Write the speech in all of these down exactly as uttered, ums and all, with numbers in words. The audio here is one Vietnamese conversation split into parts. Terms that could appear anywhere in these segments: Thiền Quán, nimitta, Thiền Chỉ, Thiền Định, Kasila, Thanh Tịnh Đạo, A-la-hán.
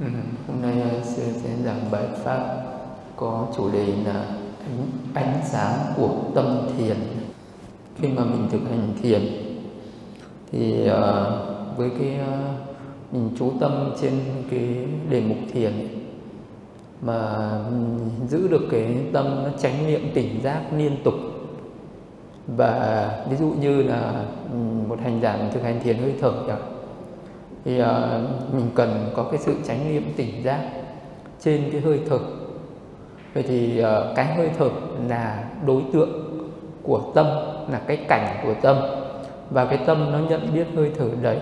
Ừ. Hôm nay sư sẽ giảng bài pháp có chủ đề là ánh, ánh sáng của tâm thiền. Khi mà mình thực hành thiền thì uh, với cái uh, mình chú tâm trên cái đề mục thiền mà giữ được cái tâm nó chánh niệm tỉnh giác liên tục. Và ví dụ như là một hành giả thực hành thiền hơi thở chẳng thì uh, mình cần có cái sự chánh niệm tỉnh giác trên cái hơi thở. Vậy thì uh, cái hơi thở là đối tượng của tâm, là cái cảnh của tâm, và cái tâm nó nhận biết hơi thở đấy.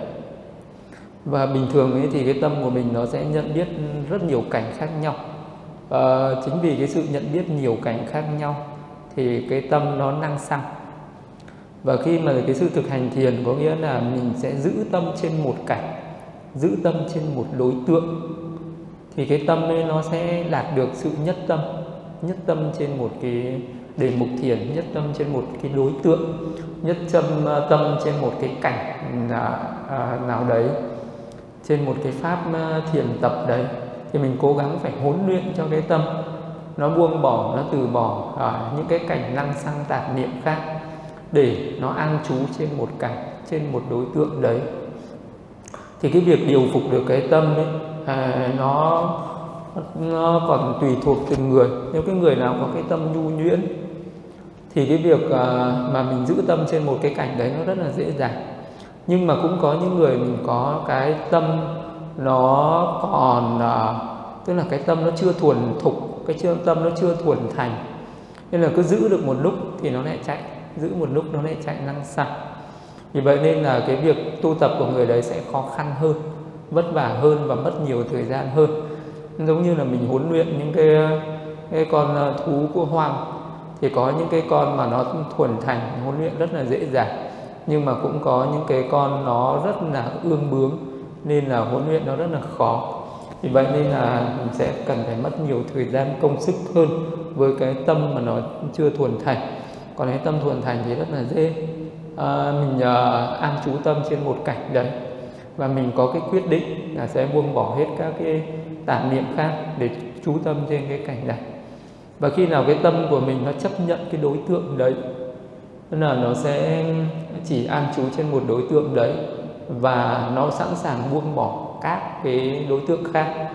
Và bình thường ấy thì cái tâm của mình nó sẽ nhận biết rất nhiều cảnh khác nhau. Uh, chính vì cái sự nhận biết nhiều cảnh khác nhau thì cái tâm nó năng xăng. Và khi mà cái sự thực hành thiền có nghĩa là mình sẽ giữ tâm trên một cảnh, giữ tâm trên một đối tượng, thì cái tâm ấy nó sẽ đạt được sự nhất tâm, nhất tâm trên một cái đề mục thiền, nhất tâm trên một cái đối tượng, nhất tâm tâm trên một cái cảnh nào đấy, trên một cái pháp thiền tập đấy. Thì mình cố gắng phải huấn luyện cho cái tâm nó buông bỏ, nó từ bỏ những cái cảnh năng sang tạp niệm khác để nó an trú trên một cảnh, trên một đối tượng đấy. Thì cái việc điều phục được cái tâm ấy, à, nó, nó còn tùy thuộc từng người. Nếu cái người nào có cái tâm nhu nhuyễn thì cái việc à, mà mình giữ tâm trên một cái cảnh đấy nó rất là dễ dàng. Nhưng mà cũng có những người mình có cái tâm nó còn à, tức là cái tâm nó chưa thuần thục, cái tâm nó chưa thuần thành, nên là cứ giữ được một lúc thì nó lại chạy, giữ một lúc nó lại chạy năng xăng. Vì vậy nên là cái việc tu tập của người đấy sẽ khó khăn hơn, vất vả hơn và mất nhiều thời gian hơn. Giống như là mình huấn luyện những cái, cái con thú của hoang thì có những cái con mà nó thuần thành, huấn luyện rất là dễ dàng, nhưng mà cũng có những cái con nó rất là ương bướng nên là huấn luyện nó rất là khó. Vì vậy nên là mình sẽ cần phải mất nhiều thời gian công sức hơn với cái tâm mà nó chưa thuần thành. Còn cái tâm thuần thành thì rất là dễ. À, mình à, an trú tâm trên một cảnh đấy, và mình có cái quyết định là sẽ buông bỏ hết các cái tạp niệm khác để trú tâm trên cái cảnh này. Và khi nào cái tâm của mình nó chấp nhận cái đối tượng đấy, tức là nó sẽ chỉ an trú trên một đối tượng đấy, và nó sẵn sàng buông bỏ các cái đối tượng khác.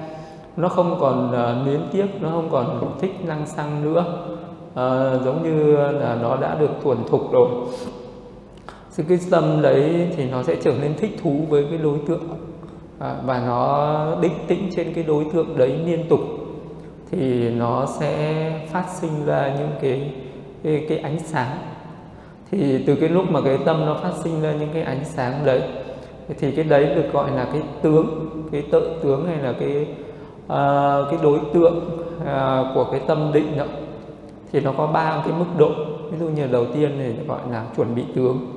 Nó không còn uh, luyến tiếc, nó không còn thích năng xăng nữa. À, giống như là nó đã được thuần thục rồi. Cái tâm đấy thì nó sẽ trở nên thích thú với cái đối tượng, à, và nó định tĩnh trên cái đối tượng đấy liên tục, thì nó sẽ phát sinh ra những cái, cái, cái ánh sáng. Thì từ cái lúc mà cái tâm nó phát sinh ra những cái ánh sáng đấy thì cái đấy được gọi là cái tướng, cái tự tướng, hay là cái, à, cái đối tượng à, của cái tâm định đó. Thì nó có ba cái mức độ. Ví dụ như đầu tiên thì gọi là chuẩn bị tướng,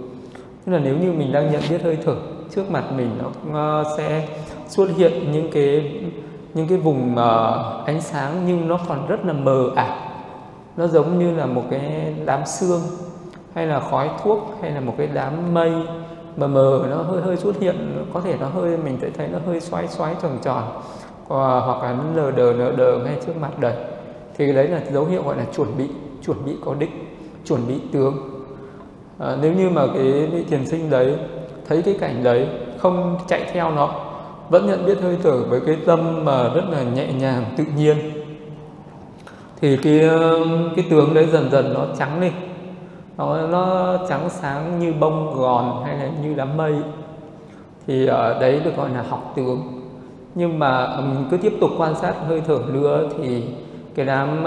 tức là nếu như mình đang nhận biết hơi thở, trước mặt mình nó sẽ xuất hiện những cái những cái vùng ánh sáng, nhưng nó còn rất là mờ ảo, nó giống như là một cái đám sương hay là khói thuốc hay là một cái đám mây mờ mờ, nó hơi hơi xuất hiện, có thể nó hơi mình sẽ thấy nó hơi xoáy xoáy tròn tròn hoặc là lờ đờ lờ đờ ngay trước mặt đời. Thì đấy là dấu hiệu gọi là chuẩn bị, chuẩn bị có đích, chuẩn bị tướng. À, nếu như mà cái vị thiền sinh đấy thấy cái cảnh đấy, không chạy theo nó, vẫn nhận biết hơi thở với cái tâm mà rất là nhẹ nhàng, tự nhiên, thì cái, cái tướng đấy dần dần nó trắng lên, nó, nó trắng sáng như bông gòn hay là như đám mây. Thì ở đấy được gọi là học tướng. Nhưng mà mình cứ tiếp tục quan sát hơi thở nữa thì cái đám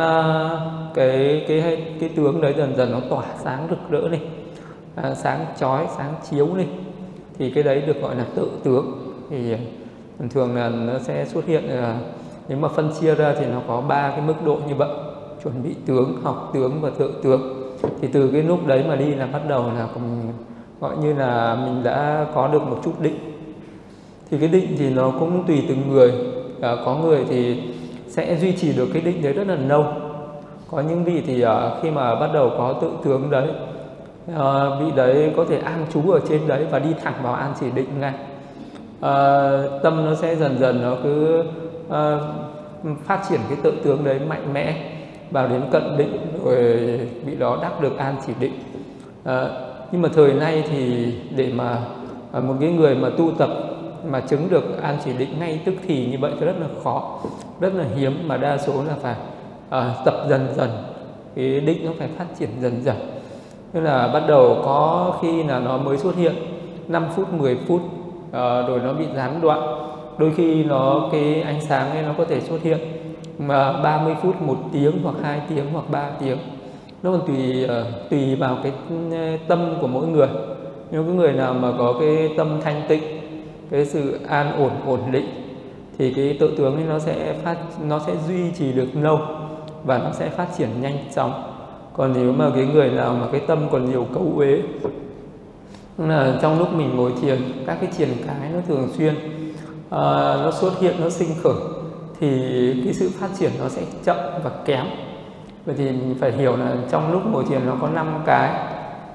cái cái cái tướng đấy dần dần nó tỏa sáng rực rỡ này, à, sáng chói, sáng chiếu này, thì cái đấy được gọi là tự tướng. Thì thường là nó sẽ xuất hiện, là nếu mà phân chia ra thì nó có ba cái mức độ như vậy: chuẩn bị tướng, học tướng và tự tướng. Thì từ cái lúc đấy mà đi là bắt đầu là mình gọi như là mình đã có được một chút định. Thì cái định thì nó cũng tùy từng người, à, có người thì sẽ duy trì được cái định đấy rất là lâu. Có những vị thì uh, khi mà bắt đầu có tự tướng đấy, uh, vị đấy có thể an trú ở trên đấy và đi thẳng vào an chỉ định ngay. Uh, tâm nó sẽ dần dần nó cứ uh, phát triển cái tự tướng đấy mạnh mẽ vào đến cận định, rồi bị đó đắc được an chỉ định. uh, Nhưng mà thời nay thì để mà uh, một cái người mà tu tập mà chứng được an chỉ định ngay tức thì như vậy thì rất là khó, rất là hiếm, mà đa số là phải uh, tập dần dần, cái định nó phải phát triển dần dần. Tức là bắt đầu có khi là nó mới xuất hiện năm phút, mười phút, uh, rồi nó bị gián đoạn. Đôi khi nó cái ánh sáng ấy nó có thể xuất hiện mà ba mươi phút, một tiếng hoặc hai tiếng hoặc ba tiếng. Nó còn tùy uh, tùy vào cái tâm của mỗi người. Nếu cái người nào mà có cái tâm thanh tịnh, cái sự an ổn ổn định thì cái tự tướng ấy nó sẽ phát nó sẽ duy trì được lâu và nó sẽ phát triển nhanh chóng. Còn nếu mà cái người nào mà cái tâm còn nhiều cấu uế, là trong lúc mình ngồi thiền các cái triền cái nó thường xuyên à, nó xuất hiện, nó sinh khởi, thì cái sự phát triển nó sẽ chậm và kém. Vậy thì mình phải hiểu là trong lúc ngồi thiền nó có năm cái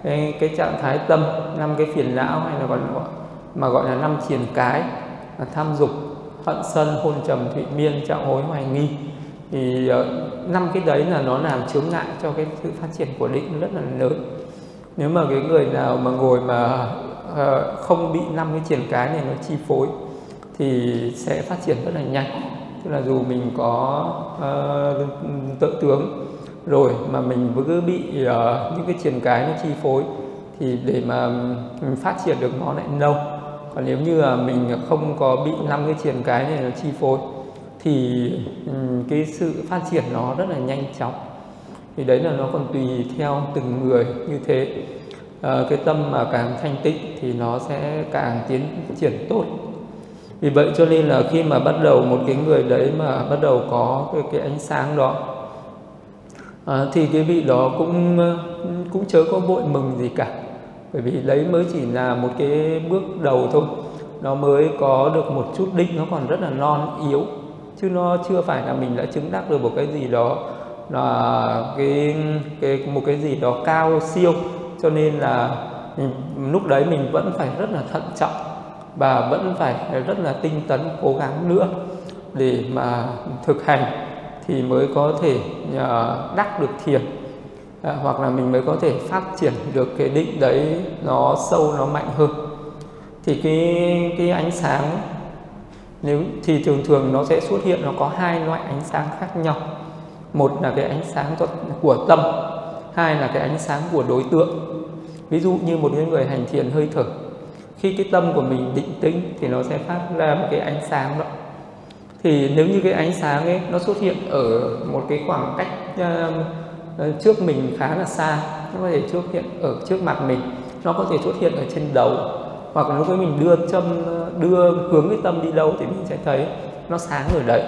cái, cái trạng thái tâm, năm cái phiền não, hay là còn gọi mà gọi là năm triền cái là tham dục, hận sân, hôn trầm, thụy miên, trạng hối, hoài nghi. Thì năm cái đấy là nó làm chướng ngại cho cái sự phát triển của định rất là lớn. Nếu mà cái người nào mà ngồi mà không bị năm cái triển cái này nó chi phối thì sẽ phát triển rất là nhanh. Tức là dù mình có uh, tự tướng rồi mà mình cứ bị uh, những cái triển cái nó chi phối thì để mà mình phát triển được nó lại lâu. Còn nếu như là mình không có bị năm cái triển cái này nó chi phối thì cái sự phát triển nó rất là nhanh chóng. Thì đấy là nó còn tùy theo từng người như thế. À, cái tâm mà càng thanh tịnh thì nó sẽ càng tiến triển tốt. Vì vậy cho nên là khi mà bắt đầu một cái người đấy mà bắt đầu có cái, cái ánh sáng đó à, thì cái vị đó cũng cũng chớ có vội mừng gì cả. Bởi vì đấy mới chỉ là một cái bước đầu thôi. Nó mới có được một chút định, nó còn rất là non yếu, chứ nó chưa phải là mình đã chứng đắc được một cái gì đó là cái, cái một cái gì đó cao siêu. Cho nên là lúc đấy mình vẫn phải rất là thận trọng và vẫn phải rất là tinh tấn cố gắng nữa để mà thực hành thì mới có thể đắc được thiền, hoặc là mình mới có thể phát triển được cái định đấy nó sâu, nó mạnh hơn. Thì cái, cái ánh sáng nếu thì thường thường nó sẽ xuất hiện, nó có hai loại ánh sáng khác nhau. Một là cái ánh sáng của tâm, hai là cái ánh sáng của đối tượng. Ví dụ như một người hành thiền hơi thở, khi cái tâm của mình định tĩnh thì nó sẽ phát ra một cái ánh sáng đó. Thì nếu như cái ánh sáng ấy nó xuất hiện ở một cái khoảng cách trước mình khá là xa, nó có thể xuất hiện ở trước mặt mình, nó có thể xuất hiện ở trên đầu, hoặc là lúc ấy mình đưa châm đưa hướng cái tâm đi đâu thì mình sẽ thấy nó sáng ở đấy.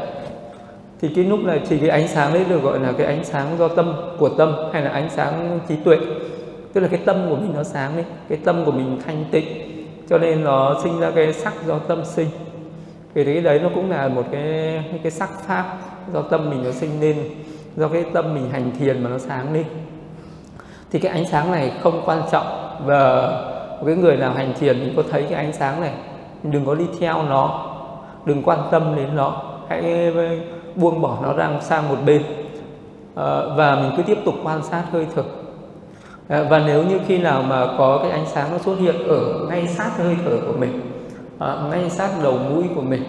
Thì cái lúc này thì cái ánh sáng đấy được gọi là cái ánh sáng do tâm, của tâm, hay là ánh sáng trí tuệ. Tức là cái tâm của mình nó sáng đấy, cái tâm của mình thanh tịnh, cho nên nó sinh ra cái sắc do tâm sinh. Vì thế đấy nó cũng là một cái cái sắc pháp do tâm mình nó sinh lên, do cái tâm mình hành thiền mà nó sáng lên. Thì cái ánh sáng này không quan trọng, và cái người nào hành thiền thì có thấy cái ánh sáng này, đừng có đi theo nó, đừng quan tâm đến nó, hãy buông bỏ nó ra sang một bên à, và mình cứ tiếp tục quan sát hơi thở. À, và nếu như khi nào mà có cái ánh sáng nó xuất hiện ở ngay sát hơi thở của mình, à, ngay sát đầu mũi của mình,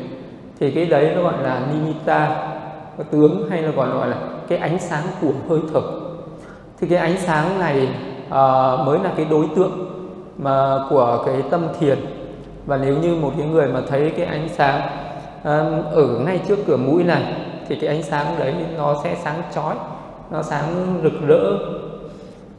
thì cái đấy nó gọi là nimitta tướng, hay là còn gọi là cái ánh sáng của hơi thở. Thì cái ánh sáng này à, mới là cái đối tượng mà của cái tâm thiền. Và nếu như một cái người mà thấy cái ánh sáng um, ở ngay trước cửa mũi này thì cái ánh sáng đấy nó sẽ sáng chói, nó sáng rực rỡ,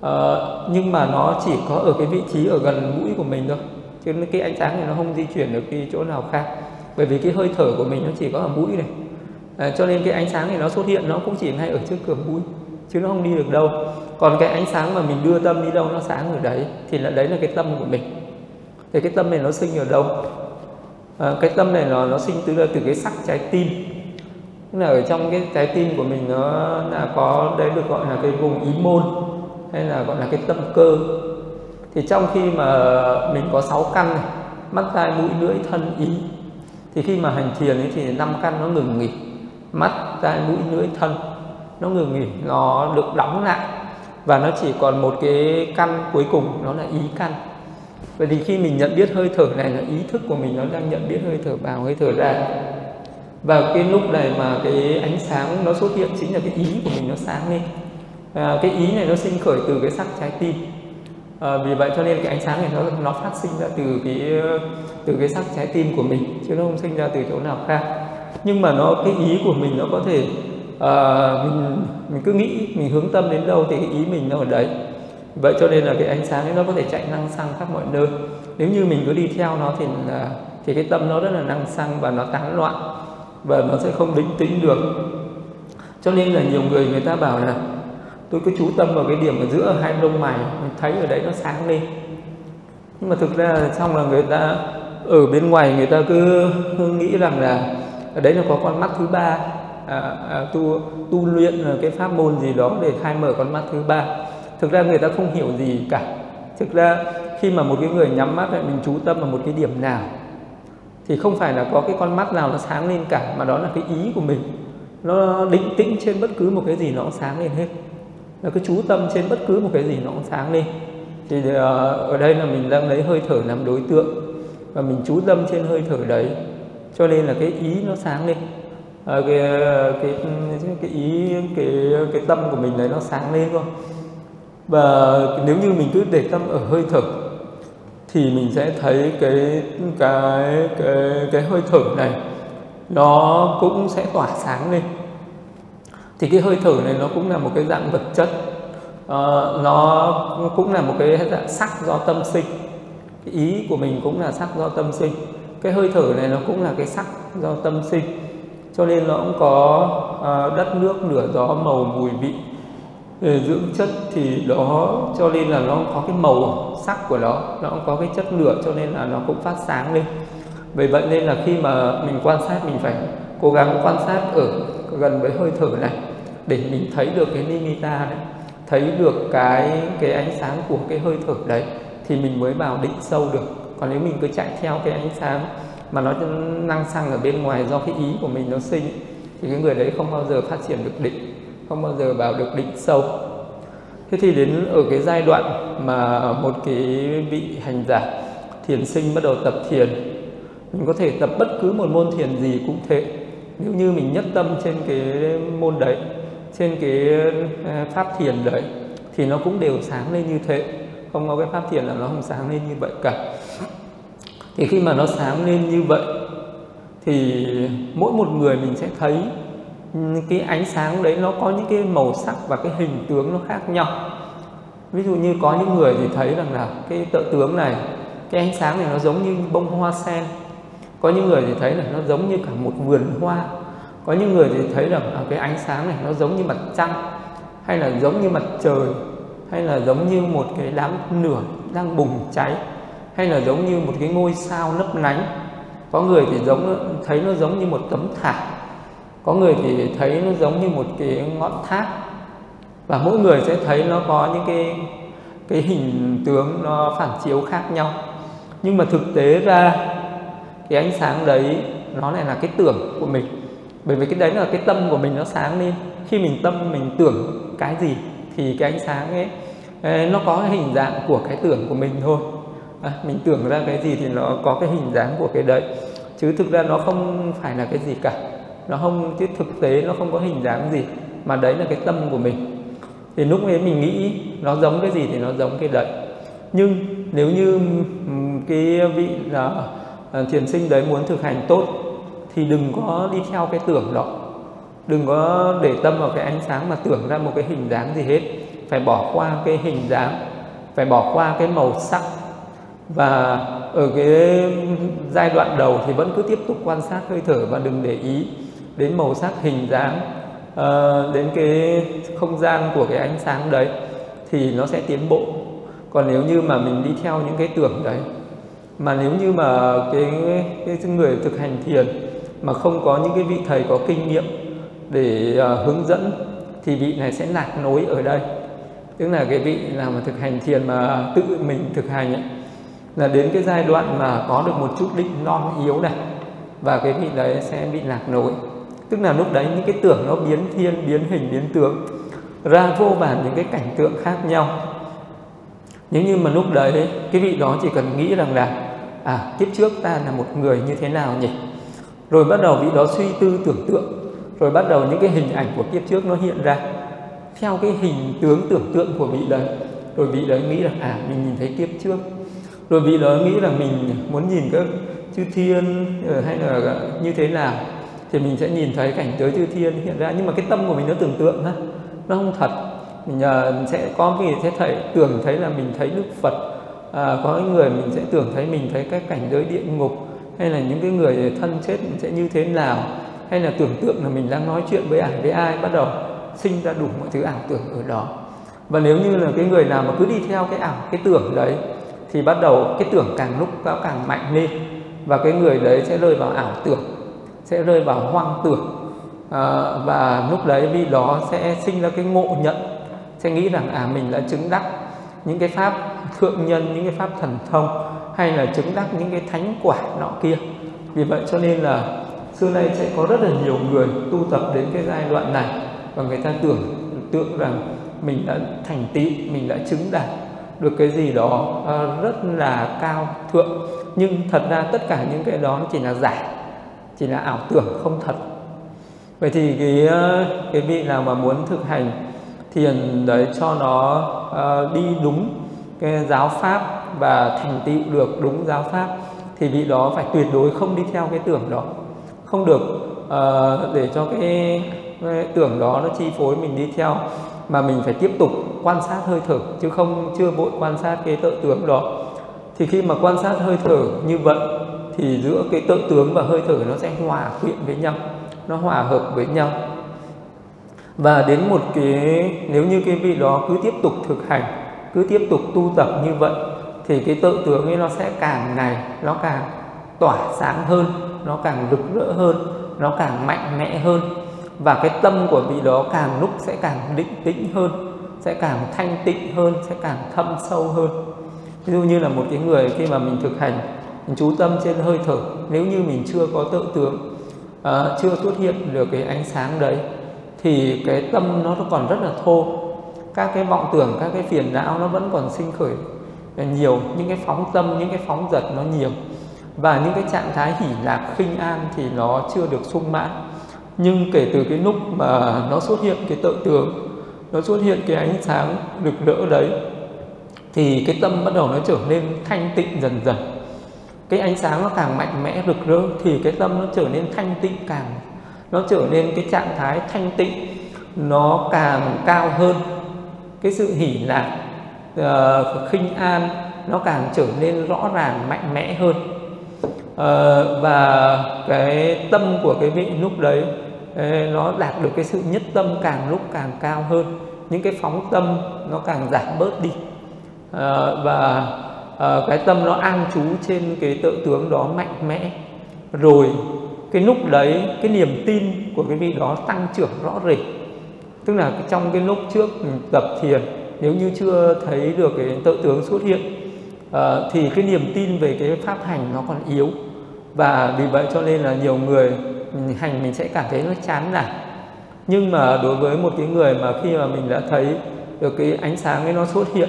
uh, nhưng mà nó chỉ có ở cái vị trí ở gần mũi của mình thôi, chứ cái ánh sáng này nó không di chuyển được đi chỗ nào khác. Bởi vì cái hơi thở của mình nó chỉ có ở mũi này, uh, cho nên cái ánh sáng này nó xuất hiện nó cũng chỉ ngay ở trước cửa mũi, chứ nó không đi được đâu. Còn cái ánh sáng mà mình đưa tâm đi đâu nó sáng ở đấy, thì là đấy là cái tâm của mình. Thì cái tâm này nó sinh ở đâu? À, cái tâm này nó, nó sinh từ từ cái sắc trái tim. Tức là ở trong cái trái tim của mình nó là có, đấy được gọi là cái vùng ý môn, hay là gọi là cái tâm cơ. Thì trong khi mà mình có sáu căn này, mắt tai mũi lưỡi thân ý, Thì khi mà hành thiền ấy thì năm căn nó ngừng nghỉ, mắt, tai, mũi, lưỡi, thân nó ngừng nghỉ, nó được đóng lại và nó chỉ còn một cái căn cuối cùng, nó là ý căn. Vậy thì khi mình nhận biết hơi thở này là ý thức của mình nó đang nhận biết hơi thở vào, hơi thở ra. Và cái lúc này mà cái ánh sáng nó xuất hiện chính là cái ý của mình nó sáng lên. À, cái ý này nó sinh khởi từ cái sắc trái tim. À, vì vậy cho nên cái ánh sáng này nó nó phát sinh ra từ cái từ cái sắc trái tim của mình, chứ nó không sinh ra từ chỗ nào khác. Nhưng mà nó cái ý của mình nó có thể à, mình mình cứ nghĩ mình hướng tâm đến đâu thì cái ý mình nó ở đấy. Vậy cho nên là cái ánh sáng ấy nó có thể chạy năng xăng khắp mọi nơi. Nếu như mình cứ đi theo nó thì là thì cái tâm nó rất là năng xăng và nó tán loạn và nó sẽ không định tĩnh được. Cho nên là nhiều người người ta bảo là tôi cứ chú tâm vào cái điểm ở giữa hai lông mày, mình thấy ở đấy nó sáng lên. Nhưng mà thực ra xong là người ta ở bên ngoài người ta cứ nghĩ rằng là ở đấy là có con mắt thứ ba, à, à, tu tu luyện cái pháp môn gì đó để khai mở con mắt thứ ba. Thực ra người ta không hiểu gì cả. Thực ra khi mà một cái người nhắm mắt lại, mình chú tâm vào một cái điểm nào thì không phải là có cái con mắt nào nó sáng lên cả, mà đó là cái ý của mình. Nó định tĩnh trên bất cứ một cái gì nó cũng sáng lên hết. Nó cứ chú tâm trên bất cứ một cái gì nó cũng sáng lên. Thì ở đây là mình đang lấy hơi thở làm đối tượng và mình chú tâm trên hơi thở đấy, cho nên là cái ý nó sáng lên. À, cái, cái, cái ý, cái, cái tâm của mình đấy nó sáng lên luôn. Và nếu như mình cứ để tâm ở hơi thở thì mình sẽ thấy cái cái cái cái hơi thở này nó cũng sẽ tỏa sáng lên. Thì cái hơi thở này nó cũng là một cái dạng vật chất, à, nó cũng là một cái dạng sắc do tâm sinh. Cái ý của mình cũng là sắc do tâm sinh, cái hơi thở này nó cũng là cái sắc do tâm sinh. Cho nên nó cũng có à, đất nước lửa gió màu mùi vị dưỡng chất, thì đó cho nên là nó có cái màu sắc của nó, nó cũng có cái chất lửa cho nên là nó cũng phát sáng lên. Vì vậy nên là khi mà mình quan sát, mình phải cố gắng quan sát ở gần với hơi thở này để mình thấy được cái nimitta đấy, thấy được cái cái ánh sáng của cái hơi thở đấy thì mình mới vào định sâu được. Còn nếu mình cứ chạy theo cái ánh sáng mà nó năng xăng ở bên ngoài do cái ý của mình nó sinh thì cái người đấy không bao giờ phát triển được định, không bao giờ vào được định sâu. Thế thì đến ở cái giai đoạn mà một cái vị hành giả thiền sinh bắt đầu tập thiền, mình có thể tập bất cứ một môn thiền gì cũng thế. Nếu như mình nhất tâm trên cái môn đấy, trên cái pháp thiền đấy thì nó cũng đều sáng lên như thế. Không có cái pháp thiền là nó không sáng lên như vậy cả. Thì khi mà nó sáng lên như vậy thì mỗi một người mình sẽ thấy cái ánh sáng đấy nó có những cái màu sắc và cái hình tướng nó khác nhau. Ví dụ như có những người thì thấy rằng là cái tợ tướng này, cái ánh sáng này nó giống như bông hoa sen. Có những người thì thấy là nó giống như cả một vườn hoa. Có những người thì thấy là cái ánh sáng này nó giống như mặt trăng, hay là giống như mặt trời, hay là giống như một cái đám lửa đang bùng cháy, hay là giống như một cái ngôi sao lấp lánh. Có người thì giống thấy nó giống như một tấm thảm, có người thì thấy nó giống như một cái ngọn tháp. Và mỗi người sẽ thấy nó có những cái cái hình tướng nó phản chiếu khác nhau. Nhưng mà thực tế ra cái ánh sáng đấy nó lại là cái tưởng của mình, bởi vì cái đấy là cái tâm của mình nó sáng lên. Khi mình tâm mình tưởng cái gì thì cái ánh sáng ấy nó có cái hình dạng của cái tưởng của mình thôi. À, mình tưởng ra cái gì thì nó có cái hình dáng của cái đấy, chứ thực ra nó không phải là cái gì cả. Nó không, chứ thực tế nó không có hình dáng gì, mà đấy là cái tâm của mình. Thì lúc ấy mình nghĩ nó giống cái gì thì nó giống cái đấy. Nhưng nếu như cái vị là thiền sinh đấy muốn thực hành tốt thì đừng có đi theo cái tưởng đó, đừng có để tâm vào cái ánh sáng mà tưởng ra một cái hình dáng gì hết. Phải bỏ qua cái hình dáng, phải bỏ qua cái màu sắc. Và ở cái giai đoạn đầu thì vẫn cứ tiếp tục quan sát hơi thở và đừng để ý đến màu sắc, hình dáng, đến cái không gian của cái ánh sáng đấy thì nó sẽ tiến bộ. Còn nếu như mà mình đi theo những cái tưởng đấy, mà nếu như mà cái, cái người thực hành thiền mà không có những cái vị thầy có kinh nghiệm để hướng dẫn thì vị này sẽ lạc lối ở đây. Tức là cái vị nào mà thực hành thiền mà tự mình thực hành ấy, là đến cái giai đoạn mà có được một chút định non yếu này, và cái vị đấy sẽ bị lạc lối. Tức là lúc đấy những cái tưởng nó biến thiên, biến hình, biến tướng ra vô bản những cái cảnh tượng khác nhau. Nếu như mà lúc đấy cái vị đó chỉ cần nghĩ rằng là à, kiếp trước ta là một người như thế nào nhỉ, rồi bắt đầu vị đó suy tư tưởng tượng, rồi bắt đầu những cái hình ảnh của kiếp trước nó hiện ra theo cái hình tướng tưởng tượng của vị đấy. Rồi vị đấy nghĩ là à, mình nhìn thấy kiếp trước. Rồi vị đó nghĩ là mình muốn nhìn các chư thiên hay là như thế nào thì mình sẽ nhìn thấy cảnh giới chư thiên hiện ra. Nhưng mà cái tâm của mình nó tưởng tượng ha, nó không thật. Mình sẽ có cái sẽ thấy, tưởng thấy là mình thấy Đức Phật, à, có những người mình sẽ tưởng thấy mình thấy các cảnh giới địa ngục, hay là những cái người thân chết mình sẽ như thế nào, hay là tưởng tượng là mình đang nói chuyện với ai với ai. Bắt đầu sinh ra đủ mọi thứ ảo tưởng ở đó. Và nếu như là cái người nào mà cứ đi theo cái ảo cái tưởng đấy thì bắt đầu cái tưởng càng lúc nó càng mạnh lên, và cái người đấy sẽ rơi vào ảo tưởng, sẽ rơi vào hoang tưởng. À, và lúc đấy vì đó sẽ sinh ra cái ngộ nhận, sẽ nghĩ rằng à, mình đã chứng đắc những cái pháp thượng nhân, những cái pháp thần thông, hay là chứng đắc những cái thánh quả nọ kia. Vì vậy cho nên là xưa nay sẽ có rất là nhiều người tu tập đến cái giai đoạn này và người ta tưởng tượng rằng mình đã thành tựu, mình đã chứng đạt được cái gì đó rất là cao thượng. Nhưng thật ra tất cả những cái đó chỉ là giả, chỉ là ảo tưởng, không thật. Vậy thì cái, cái vị nào mà muốn thực hành thiền đấy cho nó uh, đi đúng cái giáo pháp và thành tựu được đúng giáo pháp thì vị đó phải tuyệt đối không đi theo cái tưởng đó. Không được uh, để cho cái, cái tưởng đó nó chi phối mình đi theo, mà mình phải tiếp tục quan sát hơi thở, chứ không chưa vội quan sát cái tự tướng đó. Thì khi mà quan sát hơi thở như vậy thì giữa cái tự tướng và hơi thở nó sẽ hòa quyện với nhau, nó hòa hợp với nhau. Và đến một cái, nếu như cái vị đó cứ tiếp tục thực hành, cứ tiếp tục tu tập như vậy thì cái tự tướng ấy nó sẽ càng ngày nó càng tỏa sáng hơn, nó càng rực rỡ hơn, nó càng mạnh mẽ hơn. Và cái tâm của vị đó càng lúc sẽ càng định tĩnh hơn, sẽ càng thanh tịnh hơn, sẽ càng thâm sâu hơn. Ví dụ như là một cái người khi mà mình thực hành, mình chú tâm trên hơi thở, nếu như mình chưa có tự tướng, à, chưa xuất hiện được cái ánh sáng đấy thì cái tâm nó còn rất là thô. Các cái vọng tưởng, các cái phiền não nó vẫn còn sinh khởi nhiều, những cái phóng tâm, những cái phóng dật nó nhiều. Và những cái trạng thái hỷ lạc, khinh an thì nó chưa được sung mãn. Nhưng kể từ cái lúc mà nó xuất hiện cái tự tướng, nó xuất hiện cái ánh sáng rực rỡ đấy thì cái tâm bắt đầu nó trở nên thanh tịnh dần dần. Cái ánh sáng nó càng mạnh mẽ rực rỡ thì cái tâm nó trở nên thanh tịnh càng, nó trở nên cái trạng thái thanh tịnh nó càng cao hơn. Cái sự hỷ lạc, uh, khinh an nó càng trở nên rõ ràng mạnh mẽ hơn. Uh, và cái tâm của cái vị lúc đấy ấy, nó đạt được cái sự nhất tâm càng lúc càng cao hơn, những cái phóng tâm nó càng giảm bớt đi. Uh, và uh, cái tâm nó an trú trên cái tự tướng đó mạnh mẽ. Rồi cái lúc đấy cái niềm tin của cái vị đó tăng trưởng rõ rệt. Tức là trong cái lúc trước tập thiền, nếu như chưa thấy được cái tự tướng xuất hiện, À, thì cái niềm tin về cái pháp hành nó còn yếu. Và vì vậy cho nên là nhiều người mình hành mình sẽ cảm thấy nó chán nản. Nhưng mà đối với một cái người mà khi mà mình đã thấy được cái ánh sáng ấy nó xuất hiện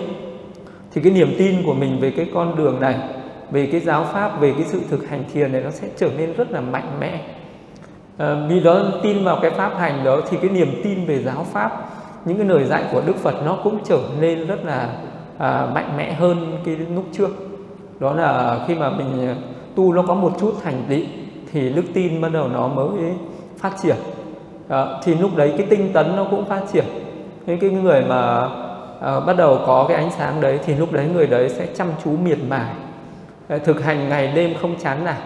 thì cái niềm tin của mình về cái con đường này, về cái giáo pháp, về cái sự thực hành thiền này nó sẽ trở nên rất là mạnh mẽ. à, Vì đó tin vào cái pháp hành đó thì cái niềm tin về giáo pháp, những cái lời dạy của Đức Phật nó cũng trở nên rất là À, mạnh mẽ hơn cái lúc trước. Đó là khi mà mình tu nó có một chút thành tựu thì đức tin bắt đầu nó mới phát triển. à, Thì lúc đấy cái tinh tấn nó cũng phát triển. Thế cái người mà à, bắt đầu có cái ánh sáng đấy thì lúc đấy người đấy sẽ chăm chú miệt mài, à, thực hành ngày đêm không chán nản.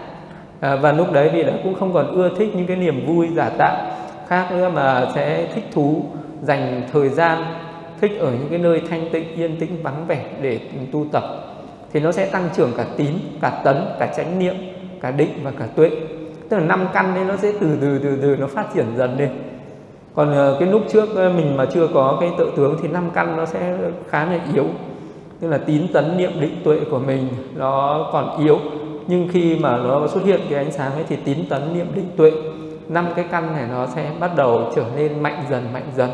à, Và lúc đấy vì đã cũng không còn ưa thích những cái niềm vui giả tạo khác nữa, mà sẽ thích thú dành thời gian, thích ở những cái nơi thanh tịnh, yên tĩnh, vắng vẻ để tu tập. Thì nó sẽ tăng trưởng cả tín, cả tấn, cả chánh niệm, cả định và cả tuệ. Tức là năm căn đấy nó sẽ từ từ từ từ nó phát triển dần lên. Còn cái lúc trước mình mà chưa có cái tự tướng thì năm căn nó sẽ khá là yếu. Tức là tín, tấn, niệm, định, tuệ của mình nó còn yếu. Nhưng khi mà nó xuất hiện cái ánh sáng ấy thì tín tấn niệm định tuệ, năm cái căn này nó sẽ bắt đầu trở nên mạnh dần mạnh dần.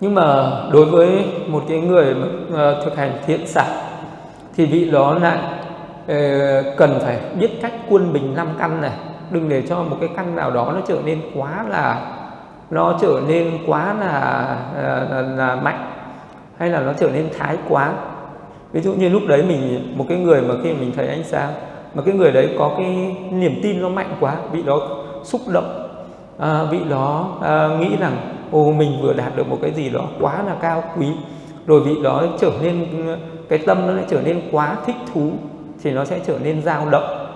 Nhưng mà đối với một cái người mà thực hành thiện xả thì vị đó lại cần phải biết cách quân bình năm căn này, đừng để cho một cái căn nào đó nó trở nên quá là nó trở nên quá là, là, là, là mạnh, hay là nó trở nên thái quá. Ví dụ như lúc đấy mình một cái người mà khi mình thấy ánh sáng mà cái người đấy có cái niềm tin nó mạnh quá, vị đó xúc động, à, vị đó à, nghĩ rằng ô mình vừa đạt được một cái gì đó quá là cao quý, rồi vị đó trở nên cái tâm nó lại trở nên quá thích thú thì nó sẽ trở nên dao động.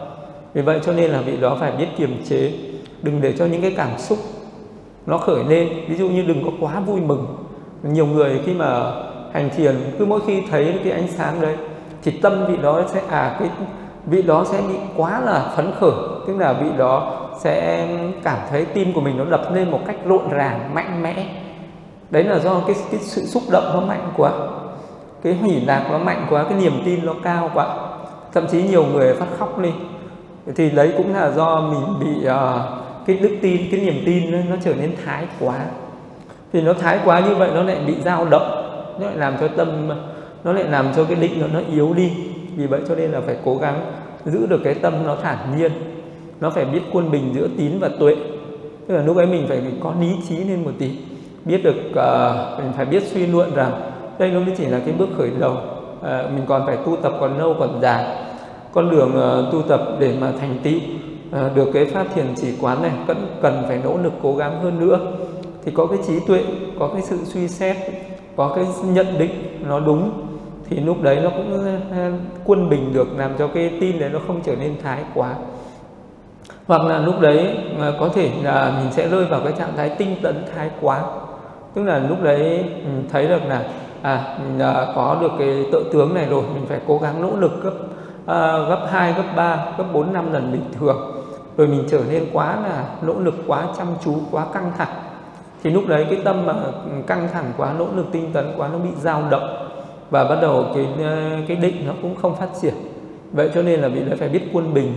Vì vậy cho nên là vị đó phải biết kiềm chế, đừng để cho những cái cảm xúc nó khởi lên. Ví dụ như đừng có quá vui mừng. Nhiều người khi mà hành thiền cứ mỗi khi thấy cái ánh sáng đấy thì tâm vị đó sẽ à cái vị đó sẽ bị quá là phấn khởi, tức là vị đó sẽ cảm thấy tim của mình nó đập lên một cách rộn ràng mạnh mẽ. Đấy là do cái, cái sự xúc động nó mạnh quá, cái hỉ lạc nó mạnh quá, cái niềm tin nó cao quá, thậm chí nhiều người phát khóc lên. Thì đấy cũng là do mình bị uh, cái đức tin, cái niềm tin nó trở nên thái quá. Thì nó thái quá như vậy nó lại bị dao động, nó lại làm cho tâm, nó lại làm cho cái định nó, nó yếu đi. Vì vậy cho nên là phải cố gắng giữ được cái tâm nó thản nhiên, nó phải biết quân bình giữa tín và tuệ. Tức là lúc ấy mình phải có lý trí lên một tí, biết được uh, mình phải biết suy luận rằng đây nó mới chỉ là cái bước khởi đầu, uh, mình còn phải tu tập còn lâu còn dài. Con đường uh, tu tập để mà thành tựu uh, được cái pháp thiền chỉ quán này vẫn cần phải nỗ lực cố gắng hơn nữa. Thì có cái trí tuệ, có cái sự suy xét, có cái nhận định nó đúng thì lúc đấy nó cũng quân bình được, làm cho cái tin đấy nó không trở nên thái quá. Hoặc là lúc đấy có thể là mình sẽ rơi vào cái trạng thái tinh tấn thái quá, tức là lúc đấy mình thấy được là à mình có được cái tự tướng này rồi, mình phải cố gắng nỗ lực gấp uh, gấp hai, gấp ba, gấp bốn, năm lần bình thường. Rồi mình trở nên quá là nỗ lực, quá chăm chú, quá căng thẳng. Thì lúc đấy cái tâm mà căng thẳng quá, nỗ lực tinh tấn quá nó bị dao động và bắt đầu cái cái định nó cũng không phát triển. Vậy cho nên là vị đấy phải biết quân bình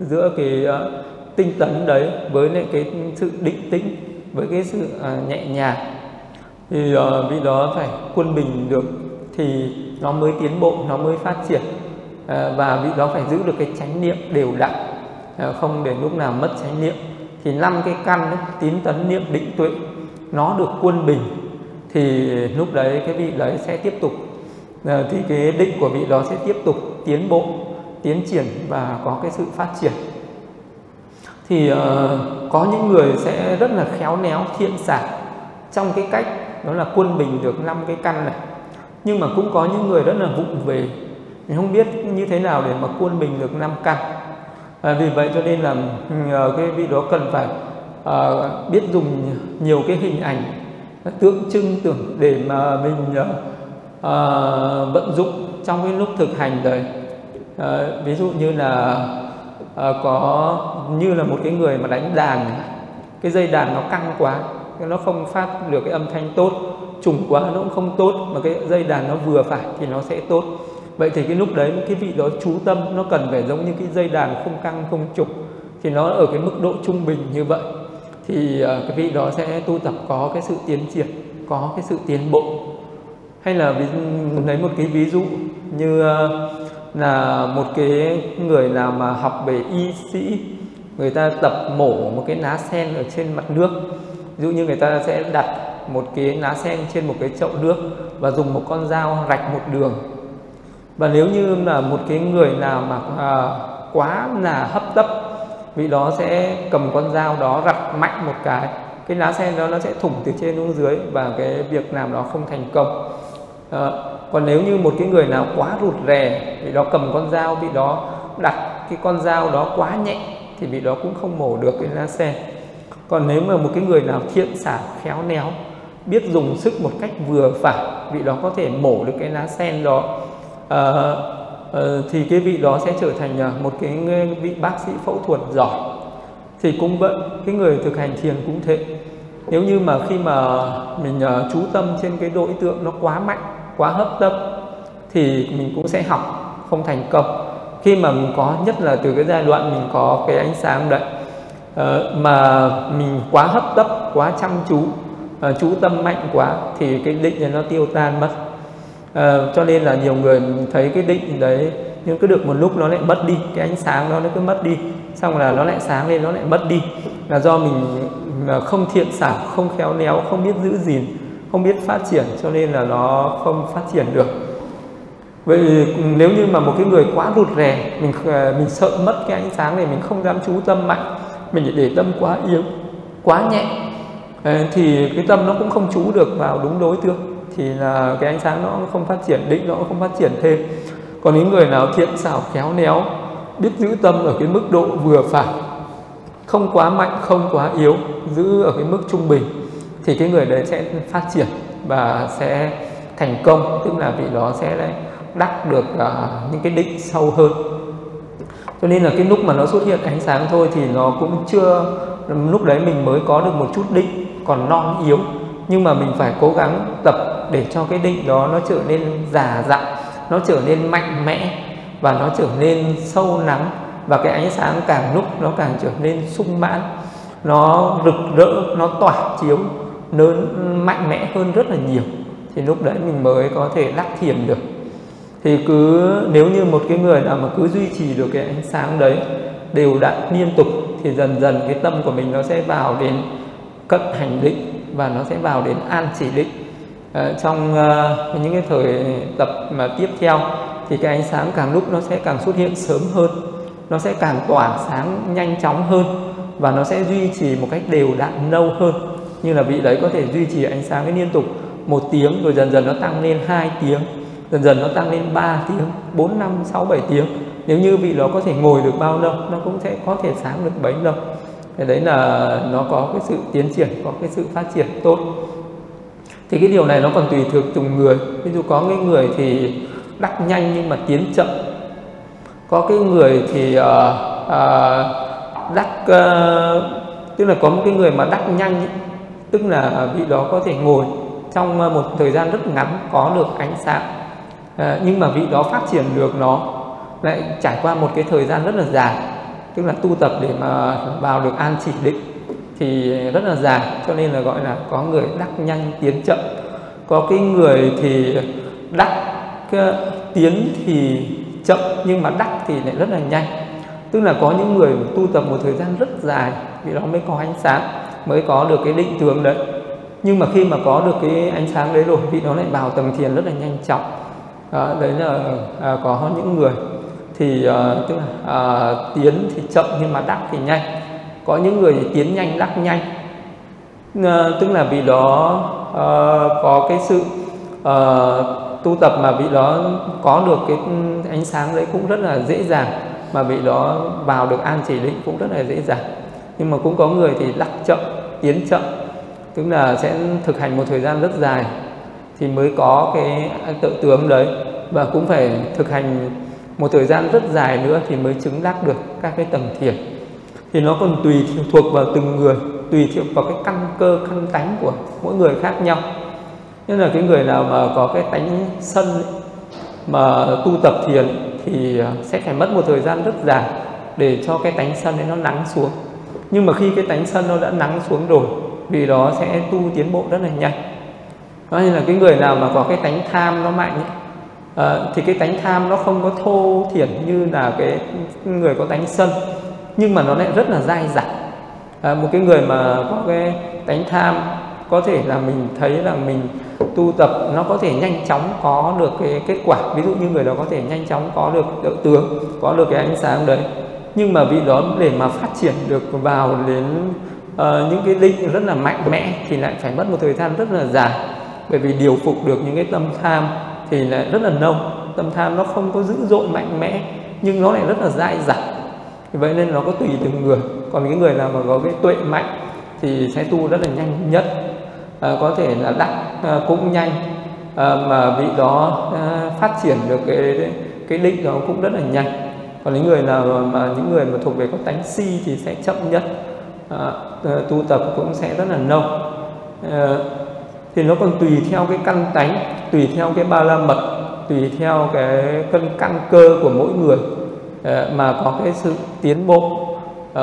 giữa cái uh, tinh tấn đấy với lại cái sự định tĩnh, với cái sự uh, nhẹ nhàng. Thì uh, vị đó phải quân bình được thì nó mới tiến bộ, nó mới phát triển. Uh, và vị đó phải giữ được cái chánh niệm đều đặn, uh, không để lúc nào mất chánh niệm. Thì năm cái căn đấy, tín tấn niệm định tuệ nó được quân bình thì lúc đấy cái vị đấy sẽ tiếp tục, thì cái định của vị đó sẽ tiếp tục tiến bộ, tiến triển và có cái sự phát triển. Thì uh, có những người sẽ rất là khéo léo thiện xả trong cái cách đó là quân bình được năm cái căn này, nhưng mà cũng có những người rất là vụng về, mình không biết như thế nào để mà quân bình được năm căn. À, vì vậy cho nên là uh, cái vị đó cần phải uh, biết dùng nhiều cái hình ảnh tượng trưng tưởng để mà mình uh, uh, vận dụng trong cái lúc thực hành đấy. Uh, ví dụ như là uh, có như là một cái người mà đánh đàn, cái dây đàn nó căng quá, nó không phát được cái âm thanh tốt, trùng quá nó cũng không tốt, mà cái dây đàn nó vừa phải thì nó sẽ tốt. Vậy thì cái lúc đấy cái vị đó chú tâm nó cần phải giống như cái dây đàn không căng không trục, thì nó ở cái mức độ trung bình như vậy thì cái vị đó sẽ tu tập có cái sự tiến triển, có cái sự tiến bộ. Hay là lấy một cái ví dụ như là một cái người nào mà học về y sĩ, người ta tập mổ một cái lá sen ở trên mặt nước. Ví dụ như người ta sẽ đặt một cái lá sen trên một cái chậu nước và dùng một con dao rạch một đường. Và nếu như là một cái người nào mà à, quá là hấp tấp, vị đó sẽ cầm con dao đó rặt mạnh một cái, cái lá sen đó nó sẽ thủng từ trên xuống dưới và cái việc làm đó không thành công. À, còn nếu như một cái người nào quá rụt rè, vị đó cầm con dao, vị đó đặt cái con dao đó quá nhẹ thì vị đó cũng không mổ được cái lá sen. Còn nếu mà một cái người nào thiện xảo khéo léo, biết dùng sức một cách vừa phải, vị đó có thể mổ được cái lá sen đó. À, à, thì cái vị đó sẽ trở thành một cái vị bác sĩ phẫu thuật giỏi. Thì cũng vậy, cái người thực hành thiền cũng thế. Nếu như mà khi mà mình uh, chú tâm trên cái đối tượng nó quá mạnh, quá hấp tấp thì mình cũng sẽ học không thành công. khi mà mình có, nhất là từ cái giai đoạn mình có cái ánh sáng đấy, mà mình quá hấp tấp, quá chăm chú, chú tâm mạnh quá thì cái định này nó tiêu tan mất. À, cho nên là nhiều người thấy cái định đấy, nhưng cứ được một lúc nó lại mất đi, cái ánh sáng đó nó cứ mất đi, xong là nó lại sáng lên, nó lại mất đi, là do mình không thiện xảo, không khéo léo, không biết giữ gìn, không biết phát triển, cho nên là nó không phát triển được. Vậy nếu như mà một cái người quá rụt rè, mình mình sợ mất cái ánh sáng này, mình không dám chú tâm mạnh, mình để tâm quá yếu, quá nhẹ, thì cái tâm nó cũng không chú được vào đúng đối tượng, thì là cái ánh sáng nó không phát triển, định nó cũng không phát triển thêm. Còn những người nào thiện xảo, khéo léo, biết giữ tâm ở cái mức độ vừa phải, không quá mạnh, không quá yếu, giữ ở cái mức trung bình, thì cái người đấy sẽ phát triển và sẽ thành công, tức là vị đó sẽ đắc được uh, những cái định sâu hơn. Cho nên là cái lúc mà nó xuất hiện ánh sáng thôi thì nó cũng chưa, lúc đấy mình mới có được một chút định còn non yếu, nhưng mà mình phải cố gắng tập để cho cái định đó nó trở nên già dặn, nó trở nên mạnh mẽ và nó trở nên sâu lắng, và cái ánh sáng càng lúc nó càng trở nên sung mãn, nó rực rỡ, nó tỏa chiếu, nó mạnh mẽ hơn rất là nhiều, thì lúc đấy mình mới có thể đắc thiền được. Thì cứ nếu như một cái người nào mà cứ duy trì được cái ánh sáng đấy đều đặn liên tục thì dần dần cái tâm của mình nó sẽ vào đến cận hành định và nó sẽ vào đến an chỉ định. À, trong uh, những cái thời tập mà tiếp theo thì cái ánh sáng càng lúc nó sẽ càng xuất hiện sớm hơn, nó sẽ càng tỏa sáng nhanh chóng hơn và nó sẽ duy trì một cách đều đặn lâu hơn. Như là vị đấy có thể duy trì ánh sáng ấy liên tục một tiếng, rồi dần dần nó tăng lên hai tiếng, dần dần nó tăng lên ba tiếng, bốn, năm, sáu, bảy tiếng. Nếu như vị đó có thể ngồi được bao lâu, nó cũng sẽ có thể sáng được bấy lâu. Thế đấy là nó có cái sự tiến triển, có cái sự phát triển tốt. Thì cái điều này nó còn tùy thuộc từng người. Ví dụ có cái người thì đắc nhanh nhưng mà tiến chậm, có cái người thì uh, uh, đắc uh, tức là có một cái người mà đắc nhanh ấy, tức là vị đó có thể ngồi trong một thời gian rất ngắn có được ánh sáng, uh, nhưng mà vị đó phát triển được nó lại trải qua một cái thời gian rất là dài, tức là tu tập để mà vào được an chỉ định thì rất là dài, cho nên là gọi là có người đắc nhanh tiến chậm. Có cái người thì đắc tiến thì chậm nhưng mà đắc thì lại rất là nhanh, tức là có những người tu tập một thời gian rất dài vì đó mới có ánh sáng, mới có được cái định tướng đấy, nhưng mà khi mà có được cái ánh sáng đấy rồi vị nó lại vào tầng thiền rất là nhanh chóng. À, đấy là à, có những người thì à, tức là à, tiến thì chậm nhưng mà đắc thì nhanh. Có những người thì tiến nhanh đắc nhanh, à, tức là vì đó à, có cái sự à, tu tập mà vị đó có được cái ánh sáng đấy cũng rất là dễ dàng, mà vị đó vào được an chỉ định cũng rất là dễ dàng. Nhưng mà cũng có người thì đắc chậm, tiến chậm, tức là sẽ thực hành một thời gian rất dài thì mới có cái tự tướng đấy, và cũng phải thực hành một thời gian rất dài nữa thì mới chứng đắc được các cái tầng thiền. Thì nó còn tùy thuộc vào từng người, tùy thuộc vào cái căn cơ, căn tánh của mỗi người khác nhau. Nên là cái người nào mà có cái tánh sân mà tu tập thiền thì sẽ phải mất một thời gian rất dài để cho cái tánh sân ấy nó lắng xuống. Nhưng mà khi cái tánh sân nó đã lắng xuống rồi, vì đó sẽ tu tiến bộ rất là nhanh. Đó, nên là cái người nào mà có cái tánh tham nó mạnh ấy, à, thì cái tánh tham nó không có thô thiển như là cái người có tánh sân, nhưng mà nó lại rất là dai dẳng. À, một cái người mà có cái tánh tham có thể là mình thấy là mình tu tập nó có thể nhanh chóng có được cái kết quả, ví dụ như người đó có thể nhanh chóng có được tự tướng, có được cái ánh sáng đấy, nhưng mà vị đó để mà phát triển được vào đến uh, những cái định rất là mạnh mẽ thì lại phải mất một thời gian rất là dài, bởi vì điều phục được những cái tâm tham thì lại rất là lâu. Tâm tham nó không có dữ dội mạnh mẽ nhưng nó lại rất là dai dẳng, vậy nên nó có tùy từng người. Còn những người nào mà có cái tuệ mạnh thì sẽ tu rất là nhanh nhất, à, có thể là đắc à, cũng nhanh, à, mà vị đó à, phát triển được cái cái định đó cũng rất là nhanh. Còn những người nào mà những người mà thuộc về có tánh si thì sẽ chậm nhất, à, tu tập cũng sẽ rất là lâu. À, thì nó còn tùy theo cái căn tánh, tùy theo cái ba la mật, tùy theo cái cân căn cơ của mỗi người. mà có cái sự tiến bộ uh,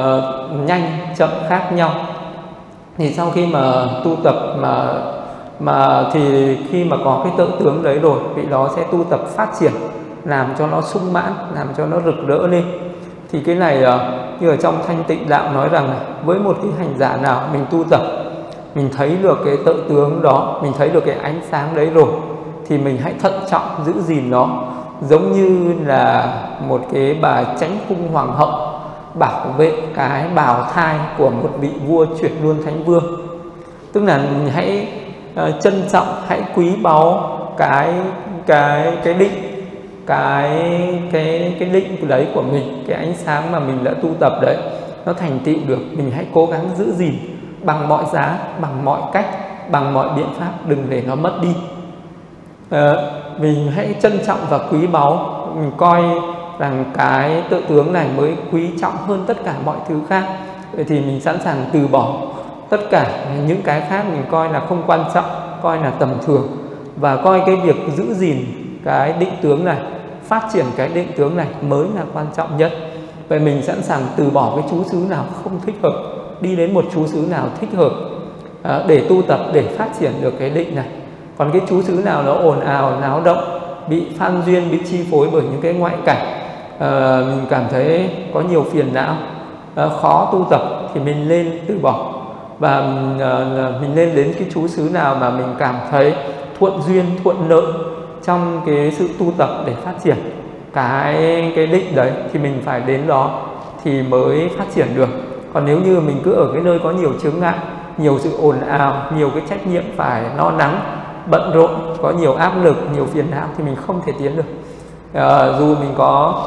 nhanh chậm khác nhau. Thì sau khi mà tu tập mà mà thì khi mà có cái tự tướng đấy rồi, vị đó sẽ tu tập phát triển, làm cho nó sung mãn, làm cho nó rực rỡ lên. Thì cái này uh, như ở trong Thanh Tịnh Đạo nói rằng với một cái hành giả nào mình tu tập, mình thấy được cái tự tướng đó, mình thấy được cái ánh sáng đấy rồi, thì mình hãy thận trọng giữ gìn nó, giống như là một cái bà Chánh Cung hoàng hậu bảo vệ cái bào thai của một vị vua chuyển luân thánh vương. Tức là mình hãy uh, trân trọng, hãy quý báu cái cái cái định cái cái cái định đấy của mình, cái ánh sáng mà mình đã tu tập đấy, nó thành tựu được, mình hãy cố gắng giữ gìn bằng mọi giá, bằng mọi cách, bằng mọi biện pháp, đừng để nó mất đi. Uh, mình hãy trân trọng và quý báu, mình coi rằng cái tự tướng này mới quý trọng hơn tất cả mọi thứ khác. Vậy thì mình sẵn sàng từ bỏ tất cả những cái khác mình coi là không quan trọng, coi là tầm thường, và coi cái việc giữ gìn cái định tướng này, phát triển cái định tướng này mới là quan trọng nhất. Vậy mình sẵn sàng từ bỏ cái chú xứ nào không thích hợp, đi đến một chú xứ nào thích hợp uh, để tu tập, để phát triển được cái định này. Còn cái chú xứ nào nó ồn ào, náo động, bị phan duyên, bị chi phối bởi những cái ngoại cảnh, à, mình cảm thấy có nhiều phiền não, à, khó tu tập, thì mình nên từ bỏ. Và à, mình nên đến cái chú xứ nào mà mình cảm thấy thuận duyên, thuận lợi trong cái sự tu tập để phát triển cái cái định đấy, thì mình phải đến đó thì mới phát triển được. Còn nếu như mình cứ ở cái nơi có nhiều chướng ngại, nhiều sự ồn ào, nhiều cái trách nhiệm phải lo lắng, bận rộn, có nhiều áp lực, nhiều phiền não, thì mình không thể tiến được. À, dù mình có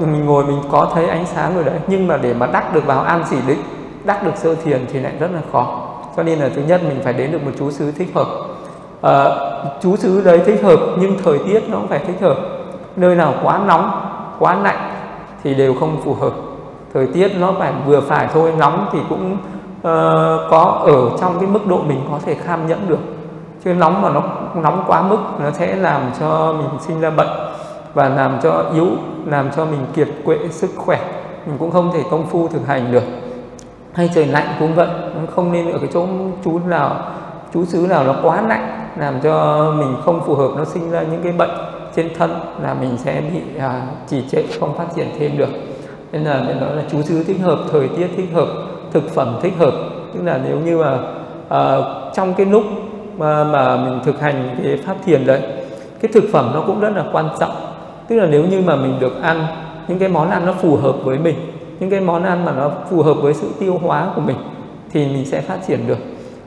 mình ngồi mình có thấy ánh sáng rồi đấy, nhưng mà để mà đắc được vào an xỉ định, đắc được sơ thiền thì lại rất là khó. Cho nên là thứ nhất, mình phải đến được một chú xứ thích hợp. À, chú xứ đấy thích hợp nhưng thời tiết nó cũng phải thích hợp. Nơi nào quá nóng, quá lạnh thì đều không phù hợp. Thời tiết nó phải vừa phải thôi, nóng thì cũng uh, có ở trong cái mức độ mình có thể kham nhẫn được. Chứ nóng mà nó nóng quá mức, nó sẽ làm cho mình sinh ra bệnh và làm cho yếu, làm cho mình kiệt quệ sức khỏe, mình cũng không thể công phu thực hành được. Hay trời lạnh cũng vậy, không nên ở cái chỗ chú nào chú xứ nào nó quá lạnh, làm cho mình không phù hợp, nó sinh ra những cái bệnh trên thân là mình sẽ bị à, trì trệ, không phát triển thêm được. Nên là để nói là chú xứ thích hợp, thời tiết thích hợp, thực phẩm thích hợp. Tức là nếu như mà à, trong cái lúc Mà, mà mình thực hành cái pháp thiền đấy, cái thực phẩm nó cũng rất là quan trọng. Tức là nếu như mà mình được ăn những cái món ăn nó phù hợp với mình, những cái món ăn mà nó phù hợp với sự tiêu hóa của mình, thì mình sẽ phát triển được.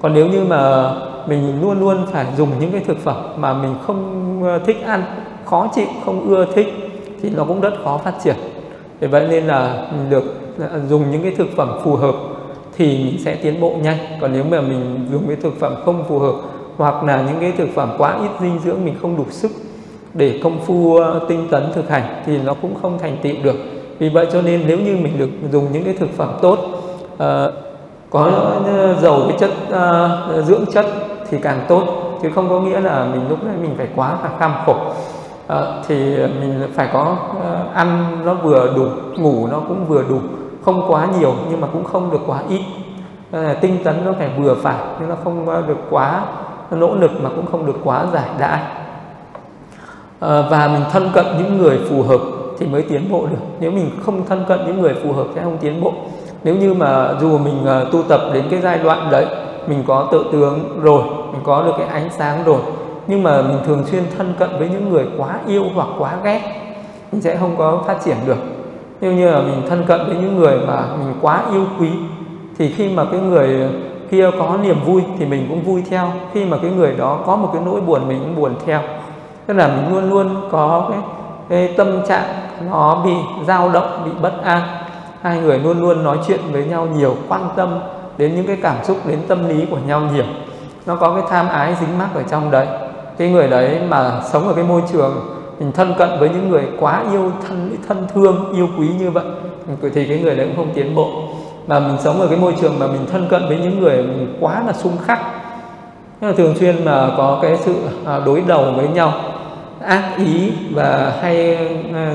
Còn nếu như mà mình luôn luôn phải dùng những cái thực phẩm mà mình không thích ăn, khó chịu, không ưa thích, thì nó cũng rất khó phát triển. Vì vậy nên là mình được dùng những cái thực phẩm phù hợp thì mình sẽ tiến bộ nhanh. Còn nếu mà mình dùng cái thực phẩm không phù hợp, hoặc là những cái thực phẩm quá ít dinh dưỡng, mình không đủ sức để công phu tinh tấn thực hành, thì nó cũng không thành tựu được. Vì vậy cho nên nếu như mình được dùng những cái thực phẩm tốt, uh, có giàu cái chất uh, dưỡng chất thì càng tốt, chứ không có nghĩa là mình lúc đấy mình phải quá là kham khổ. Uh, thì mình phải có uh, ăn nó vừa đủ, ngủ nó cũng vừa đủ, không quá nhiều nhưng mà cũng không được quá ít. Uh, tinh tấn nó phải vừa phải, nhưng nó không được quá nỗ lực mà cũng không được quá giải đãi. À, và mình thân cận những người phù hợp thì mới tiến bộ được. Nếu mình không thân cận những người phù hợp sẽ không tiến bộ. Nếu như mà dù mình uh, tu tập đến cái giai đoạn đấy, mình có tự tướng rồi, mình có được cái ánh sáng rồi, nhưng mà mình thường xuyên thân cận với những người quá yêu hoặc quá ghét, mình sẽ không có phát triển được. Nếu như là mình thân cận với những người mà mình quá yêu quý, thì khi mà cái người kia có niềm vui thì mình cũng vui theo, khi mà cái người đó có một cái nỗi buồn mình cũng buồn theo. Tức là mình luôn luôn có cái, cái tâm trạng nó bị dao động, bị bất an. Hai người luôn luôn nói chuyện với nhau nhiều, quan tâm đến những cái cảm xúc, đến tâm lý của nhau nhiều, nó có cái tham ái dính mắc ở trong đấy. Cái người đấy mà sống ở cái môi trường mình thân cận với những người quá yêu thân, thân thương, yêu quý như vậy, thì cái người đấy cũng không tiến bộ. Mà mình sống ở cái môi trường mà mình thân cận với những người mình quá là xung khắc, là thường xuyên mà có cái sự đối đầu với nhau, ác ý và hay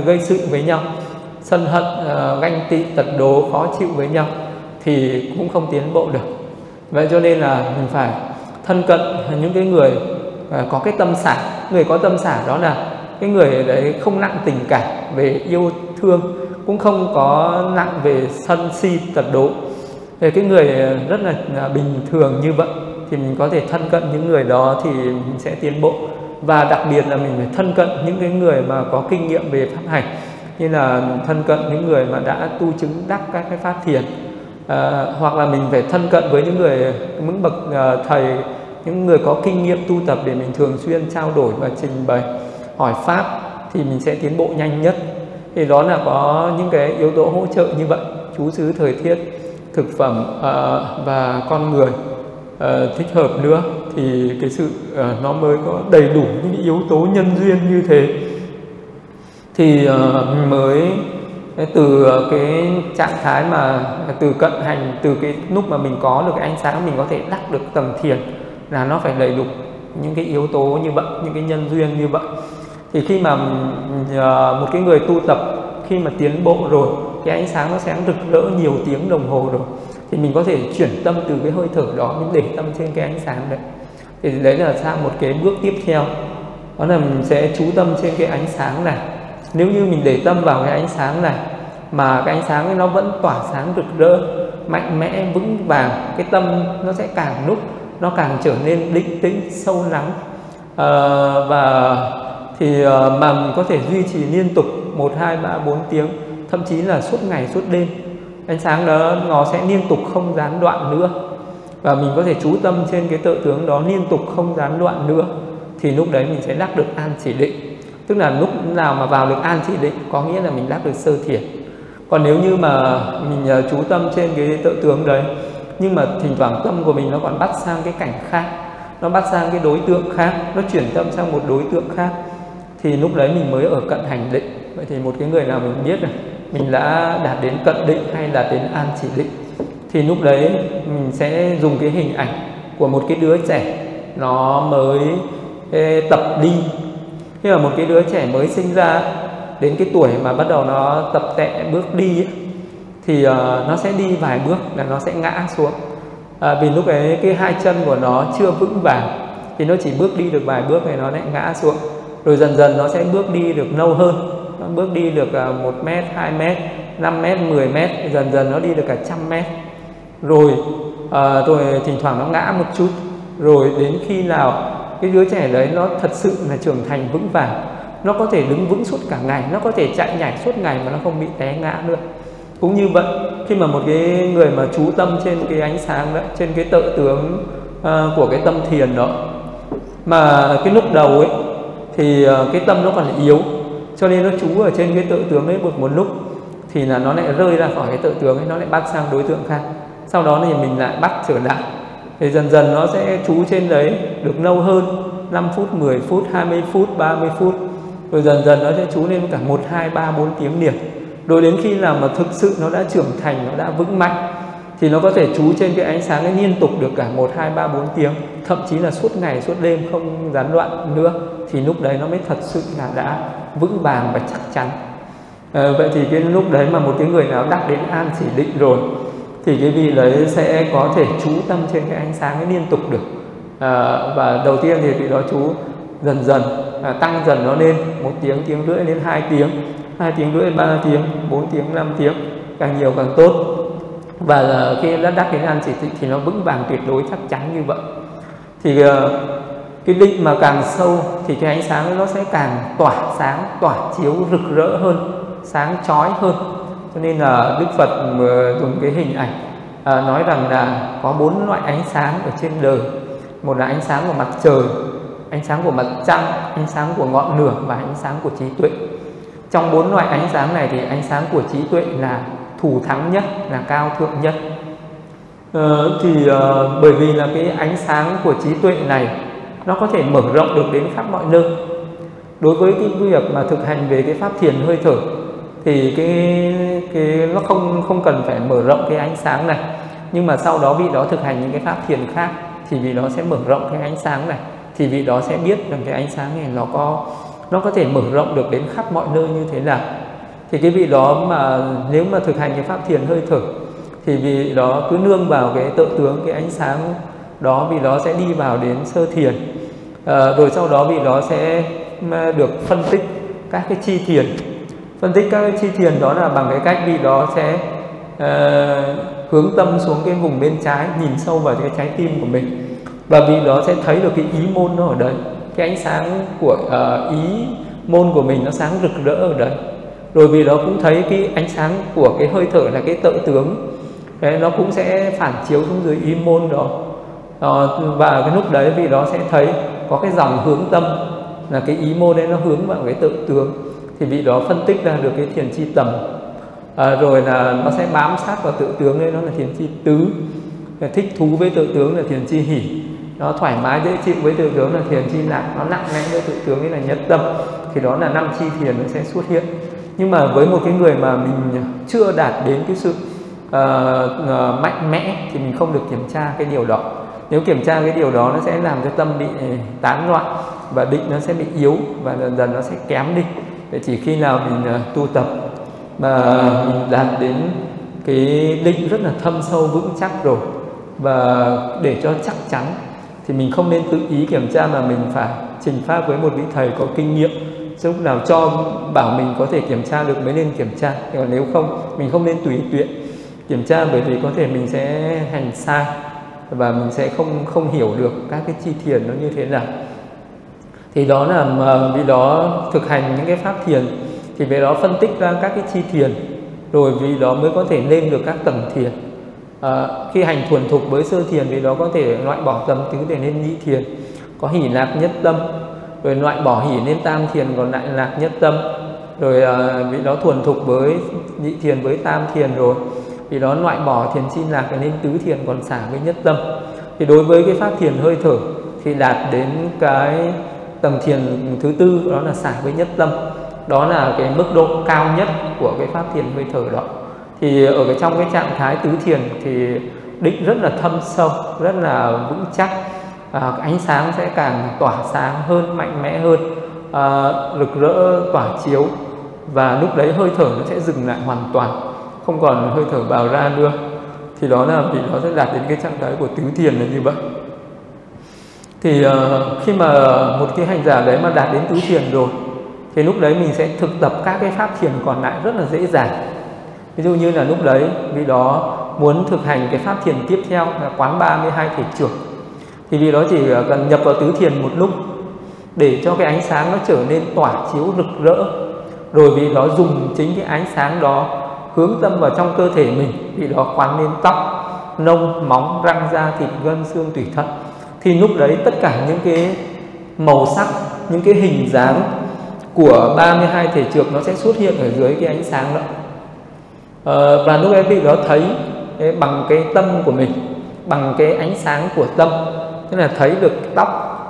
gây sự với nhau, sân hận, ganh tị, tật đố, khó chịu với nhau thì cũng không tiến bộ được. Vậy cho nên là mình phải thân cận những cái người có cái tâm xả. Người có tâm xả đó là cái người đấy không nặng tình cảm về yêu thương, cũng không có nặng về sân si tật đố. Về cái người rất là bình thường như vậy thì mình có thể thân cận những người đó thì mình sẽ tiến bộ. Và đặc biệt là mình phải thân cận những cái người mà có kinh nghiệm về pháp hành, như là thân cận những người mà đã tu chứng đắc các cái pháp thiền, à, hoặc là mình phải thân cận với những người những bậc thầy, những người có kinh nghiệm tu tập để mình thường xuyên trao đổi và trình bày hỏi pháp thì mình sẽ tiến bộ nhanh nhất. Thì đó là có những cái yếu tố hỗ trợ như vậy: chú xứ, thời tiết, thực phẩm uh, và con người uh, thích hợp nữa, thì cái sự uh, nó mới có đầy đủ những yếu tố nhân duyên như thế thì uh, mới từ cái trạng thái mà từ cận hành, từ cái lúc mà mình có được cái ánh sáng mình có thể đắc được tầng thiền, là nó phải đầy đủ những cái yếu tố như vậy, những cái nhân duyên như vậy. Thì khi mà uh, một cái người tu tập khi mà tiến bộ rồi, cái ánh sáng nó sẽ rực rỡ nhiều tiếng đồng hồ rồi, thì mình có thể chuyển tâm từ cái hơi thở đó, mình để tâm trên cái ánh sáng đấy. Thì đấy là sang một cái bước tiếp theo, đó là mình sẽ chú tâm trên cái ánh sáng này. Nếu như mình để tâm vào cái ánh sáng này mà cái ánh sáng ấy nó vẫn tỏa sáng rực rỡ, mạnh mẽ, vững vàng, cái tâm nó sẽ càng lúc nó càng trở nên định tĩnh, sâu lắng. À, và thì mà mình có thể duy trì liên tục một, hai, ba, bốn tiếng, thậm chí là suốt ngày suốt đêm. Ánh sáng đó nó sẽ liên tục không gián đoạn nữa, và mình có thể chú tâm trên cái tự tướng đó liên tục không gián đoạn nữa, thì lúc đấy mình sẽ đắc được an chỉ định. Tức là lúc nào mà vào được an chỉ định có nghĩa là mình đắc được sơ thiền. Còn nếu như mà mình chú tâm trên cái tự tướng đấy nhưng mà thỉnh thoảng tâm của mình nó còn bắt sang cái cảnh khác, nó bắt sang cái đối tượng khác, nó chuyển tâm sang một đối tượng khác, thì lúc đấy mình mới ở cận hành định. Vậy thì một cái người nào mình biết này mình đã đạt đến cận định hay đạt đến an chỉ định, thì lúc đấy mình sẽ dùng cái hình ảnh của một cái đứa trẻ nó mới tập đi. Khi mà một cái đứa trẻ mới sinh ra đến cái tuổi mà bắt đầu nó tập tẹ bước đi ấy, thì uh, nó sẽ đi vài bước là nó sẽ ngã xuống, à, vì lúc ấy cái hai chân của nó chưa vững vàng, thì nó chỉ bước đi được vài bước này nó lại ngã xuống. Rồi dần dần nó sẽ bước đi được lâu hơn, nó bước đi được một mét, hai mét, năm mét, mười mét, dần dần nó đi được cả trăm mét. Rồi à, rồi thỉnh thoảng nó ngã một chút, rồi đến khi nào cái đứa trẻ đấy nó thật sự là trưởng thành vững vàng, nó có thể đứng vững suốt cả ngày, nó có thể chạy nhảy suốt ngày mà nó không bị té ngã nữa. Cũng như vậy, khi mà một cái người mà chú tâm trên cái ánh sáng đó, trên cái tự tướng à, của cái tâm thiền đó, mà cái lúc đầu ấy thì cái tâm nó còn yếu, cho nên nó trú ở trên cái tự tướng ấy một một lúc thì là nó lại rơi ra khỏi cái tự tướng ấy, nó lại bắt sang đối tượng khác, sau đó thì mình lại bắt trở lại. Thì dần dần nó sẽ trú trên đấy được lâu hơn, năm phút, mười phút, hai mươi phút, ba mươi phút, rồi dần dần nó sẽ trú lên cả một, hai, ba, bốn tiếng liền. Rồi đến khi là mà thực sự nó đã trưởng thành, nó đã vững mạnh thì nó có thể trú trên cái ánh sáng ấy liên tục được cả một, hai, ba, bốn tiếng, thậm chí là suốt ngày suốt đêm không gián đoạn nữa, thì lúc đấy nó mới thật sự là đã vững vàng và chắc chắn. À, vậy thì cái lúc đấy mà một cái người nào đắc đến an chỉ định rồi thì cái vị đấy sẽ có thể chú tâm trên cái ánh sáng ấy liên tục được. À, và đầu tiên thì vị đó chú dần dần à, tăng dần nó lên một tiếng, tiếng rưỡi đến hai tiếng, hai tiếng rưỡi, ba tiếng, bốn tiếng, năm tiếng, càng nhiều càng tốt. Và khi đã đắc đến an chỉ định thì nó vững vàng tuyệt đối chắc chắn như vậy. Thì cái định mà càng sâu thì cái ánh sáng nó sẽ càng tỏa sáng, tỏa chiếu rực rỡ hơn, sáng chói hơn. Cho nên là Đức Phật dùng cái hình ảnh à, nói rằng là có bốn loại ánh sáng ở trên đời. Một là ánh sáng của mặt trời, ánh sáng của mặt trăng, ánh sáng của ngọn lửa và ánh sáng của trí tuệ. Trong bốn loại ánh sáng này thì ánh sáng của trí tuệ là thủ thắng nhất, là cao thượng nhất. Ờ, thì ờ, bởi vì là cái ánh sáng của trí tuệ này nó có thể mở rộng được đến khắp mọi nơi. Đối với cái việc mà thực hành về cái pháp thiền hơi thở thì cái cái nó không không cần phải mở rộng cái ánh sáng này, nhưng mà sau đó vị đó thực hành những cái pháp thiền khác thì vị đó sẽ mở rộng cái ánh sáng này, thì vị đó sẽ biết rằng cái ánh sáng này nó có nó có thể mở rộng được đến khắp mọi nơi như thế nào. Thì cái vị đó mà nếu mà thực hành cái pháp thiền hơi thở thì vị đó cứ nương vào cái tự tướng, cái ánh sáng đó, vị đó sẽ đi vào đến sơ thiền. À, rồi sau đó vị đó sẽ được phân tích các cái chi thiền. Phân tích các cái chi thiền đó là bằng cái cách vị đó sẽ à, hướng tâm xuống cái vùng bên trái, nhìn sâu vào cái trái tim của mình, và vị đó sẽ thấy được cái ý môn nó ở đây, cái ánh sáng của uh, ý môn của mình nó sáng rực rỡ ở đây. Rồi vị đó cũng thấy cái ánh sáng của cái hơi thở là cái tự tướng, đấy, nó cũng sẽ phản chiếu xuống dưới ý môn đó. Uh, và cái lúc đấy vị đó sẽ thấy có cái dòng hướng tâm là cái ý môn đấy nó hướng vào cái tự tướng, thì vị đó phân tích ra được cái thiền chi tầm. À, rồi là nó sẽ bám sát vào tự tướng đấy, nó là thiền chi tứ. Thích thú với tự tướng là thiền chi hỉ, nó thoải mái dễ chịu với tự tướng là thiền chi lạc, nó nặng nề với tự tướng đấy là nhất tâm. Thì đó là năm chi thiền nó sẽ xuất hiện. Nhưng mà với một cái người mà mình chưa đạt đến cái sự uh, uh, mạnh mẽ thì mình không được kiểm tra cái điều đó. Nếu kiểm tra cái điều đó nó sẽ làm cho tâm bị tán loạn và định nó sẽ bị yếu và dần dần nó sẽ kém đi. Vậy chỉ khi nào mình uh, tu tập mà mình đạt đến cái định rất là thâm sâu vững chắc rồi, và để cho chắc chắn thì mình không nên tự ý kiểm tra, mà mình phải trình pháp với một vị thầy có kinh nghiệm, lúc nào cho bảo mình có thể kiểm tra được mới nên kiểm tra. Còn nếu không, mình không nên tùy tiện kiểm tra, bởi vì có thể mình sẽ hành sai và mình sẽ không không hiểu được các cái chi thiền nó như thế nào. Thì đó là vì đó thực hành những cái pháp thiền thì về đó phân tích ra các cái chi thiền, rồi vì đó mới có thể lên được các tầng thiền. À, khi hành thuần thục với sơ thiền vì đó có thể loại bỏ tầng tứ để lên nhị thiền, có hỷ lạc nhất tâm, rồi loại bỏ hỷ lên tam thiền còn lại lạc nhất tâm. Rồi à, vì đó thuần thục với nhị thiền với tam thiền, rồi vì đó loại bỏ thiền chi lạc lên tứ thiền còn xả với nhất tâm. Thì đối với cái pháp thiền hơi thở thì đạt đến cái tầng thiền thứ tư, đó là xả với nhất tâm. Đó là cái mức độ cao nhất của cái pháp thiền hơi thở đó. Thì ở cái trong cái trạng thái tứ thiền thì định rất là thâm sâu, rất là vững chắc. À, ánh sáng sẽ càng tỏa sáng hơn, mạnh mẽ hơn, à, rực rỡ tỏa chiếu. Và lúc đấy hơi thở nó sẽ dừng lại hoàn toàn, không còn hơi thở vào ra nữa. Thì đó là vì nó sẽ đạt đến cái trạng thái của tứ thiền là như vậy. Thì à, khi mà một cái hành giả đấy mà đạt đến tứ thiền rồi thì lúc đấy mình sẽ thực tập các cái pháp thiền còn lại rất là dễ dàng. Ví dụ như là lúc đấy vì đó muốn thực hành cái pháp thiền tiếp theo là quán ba mươi hai thể trưởng, thì vì đó chỉ cần nhập vào tứ thiền một lúc để cho cái ánh sáng nó trở nên tỏa chiếu rực rỡ. Rồi vì đó dùng chính cái ánh sáng đó hướng tâm vào trong cơ thể mình, vì đó quán lên tóc, nông, móng, răng, da, thịt, gân, xương, tủy, thận. Thì lúc đấy tất cả những cái màu sắc, những cái hình dáng của ba mươi hai thể trược nó sẽ xuất hiện ở dưới cái ánh sáng đó. À, và lúc ấy vị đó thấy ấy, bằng cái tâm của mình, bằng cái ánh sáng của tâm, tức là thấy được tóc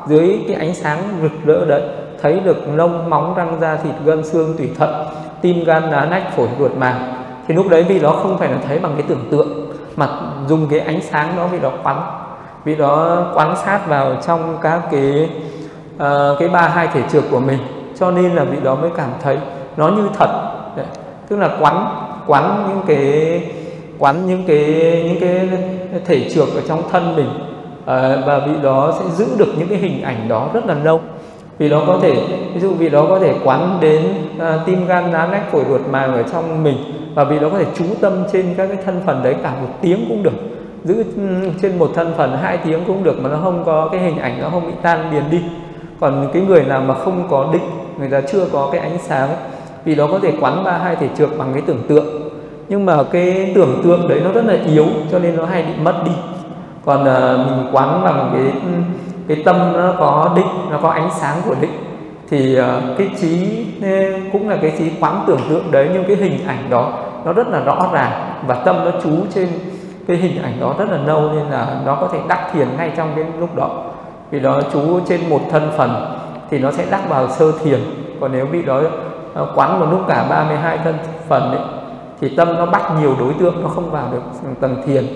dưới cái ánh sáng rực rỡ đấy, thấy được lông, móng, răng, da, thịt, gân, xương, tủy, thận, tim, gan, lá, nách, phổi, ruột, màng. Thì lúc đấy vị đó không phải là thấy bằng cái tưởng tượng, mà dùng cái ánh sáng đó vị đó quán, vị đó quan sát vào trong các cái uh, cái ba mươi hai thể trược của mình. Cho nên là vị đó mới cảm thấy nó như thật. Đấy. Tức là quán quán những cái quán những cái những cái thể trược ở trong thân mình, à, và vị đó sẽ giữ được những cái hình ảnh đó rất là lâu. Vì đó có thể ví dụ vị đó có thể quán đến à, tim, gan, lá, nách, phổi, ruột, màng ở trong mình, và vị đó có thể trú tâm trên các cái thân phần đấy cả một tiếng cũng được, giữ trên một thân phần hai tiếng cũng được, mà nó không có cái hình ảnh, nó không bị tan biến đi. Còn cái người nào mà không có định, người ta chưa có cái ánh sáng, vì đó có thể quán ba mươi hai thể trược bằng cái tưởng tượng, nhưng mà cái tưởng tượng đấy nó rất là yếu, cho nên nó hay bị mất đi. Còn à, mình quán bằng cái cái tâm nó có định, nó có ánh sáng của định, thì à, cái trí cũng là cái trí quán tưởng tượng đấy, nhưng cái hình ảnh đó nó rất là rõ ràng, và tâm nó trú trên cái hình ảnh đó rất là lâu, nên là nó có thể đắc thiền ngay trong cái lúc đó. Vì đó trú trên một thân phần thì nó sẽ đắc vào sơ thiền. Còn nếu vị đó quán một lúc cả ba mươi hai thân phần ấy, thì tâm nó bắt nhiều đối tượng, nó không vào được tầng thiền,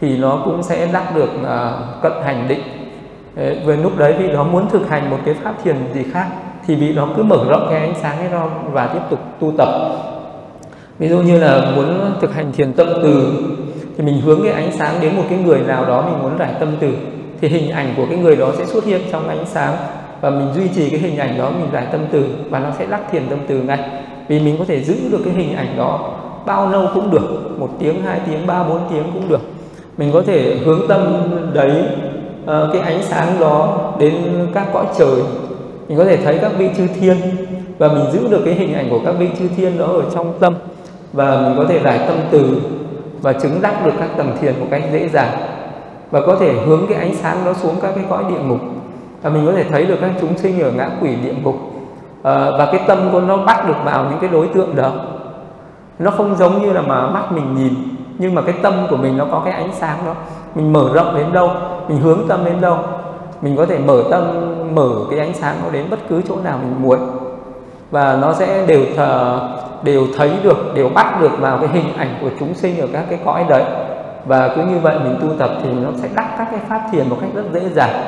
thì nó cũng sẽ đắc được uh, cận hành định. Đấy, về lúc đấy vị đó muốn thực hành một cái pháp thiền gì khác thì vị đó cứ mở rộng cái ánh sáng ấy ra và tiếp tục tu tập. Ví dụ như là muốn thực hành thiền tâm từ thì mình hướng cái ánh sáng đến một cái người nào đó mình muốn rải tâm từ, thì hình ảnh của cái người đó sẽ xuất hiện trong ánh sáng và mình duy trì cái hình ảnh đó, mình rải tâm từ và nó sẽ đắc thiền tâm từ ngay. Vì mình có thể giữ được cái hình ảnh đó bao lâu cũng được, một tiếng, hai tiếng, ba, bốn tiếng cũng được. Mình có thể hướng tâm đấy, cái ánh sáng đó đến các cõi trời, mình có thể thấy các vị chư thiên và mình giữ được cái hình ảnh của các vị chư thiên đó ở trong tâm, và mình có thể rải tâm từ và chứng đắc được các tầng thiền một cách dễ dàng, và có thể hướng cái ánh sáng đó xuống các cái cõi địa ngục. Và mình có thể thấy được các chúng sinh ở ngã quỷ địa ngục, à, và cái tâm của nó bắt được vào những cái đối tượng đó. Nó không giống như là mà mắt mình nhìn, nhưng mà cái tâm của mình nó có cái ánh sáng đó. Mình mở rộng đến đâu, mình hướng tâm đến đâu, mình có thể mở tâm, mở cái ánh sáng nó đến bất cứ chỗ nào mình muốn, và nó sẽ đều thờ, đều thấy được, đều bắt được vào cái hình ảnh của chúng sinh ở các cái cõi đấy. Và cứ như vậy mình tu tập thì nó sẽ đắc các cái pháp thiền một cách rất dễ dàng.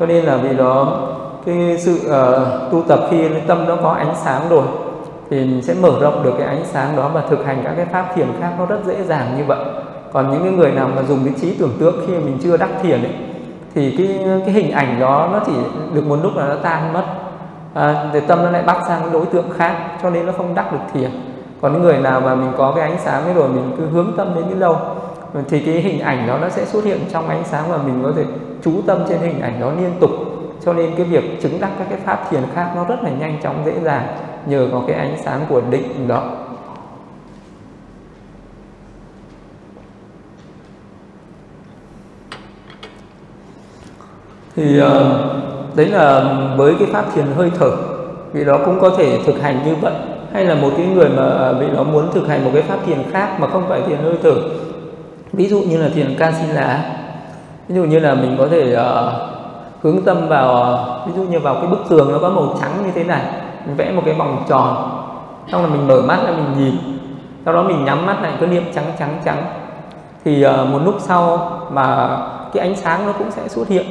Cho nên là vì đó cái sự uh, tu tập khi tâm nó có ánh sáng rồi thì mình sẽ mở rộng được cái ánh sáng đó và thực hành các cái pháp thiền khác nó rất dễ dàng như vậy. Còn những cái người nào mà dùng cái trí tưởng tượng khi mình chưa đắc thiền ấy, thì cái cái hình ảnh đó nó chỉ được một lúc là nó tan mất, à, thì tâm nó lại bắt sang đối tượng khác, cho nên nó không đắc được thiền. Còn những người nào mà mình có cái ánh sáng ấy rồi, mình cứ hướng tâm đến đến đâu thì cái hình ảnh đó nó sẽ xuất hiện trong ánh sáng và mình có thể chú tâm trên hình ảnh đó liên tục. Cho nên cái việc chứng đắc các cái pháp thiền khác nó rất là nhanh chóng, dễ dàng nhờ có cái ánh sáng của định đó. Thì đấy là với cái pháp thiền hơi thở, vì đó cũng có thể thực hành như vậy. Hay là một cái người mà vì nó muốn thực hành một cái pháp thiền khác mà không phải thiền hơi thở, ví dụ như là thiền Kasila, ví dụ như là mình có thể uh, hướng tâm vào, ví dụ như vào cái bức tường nó có màu trắng như thế này, mình vẽ một cái vòng tròn, xong là mình mở mắt ra mình nhìn, sau đó mình nhắm mắt lại cứ niệm trắng trắng trắng, thì uh, một lúc sau mà cái ánh sáng nó cũng sẽ xuất hiện,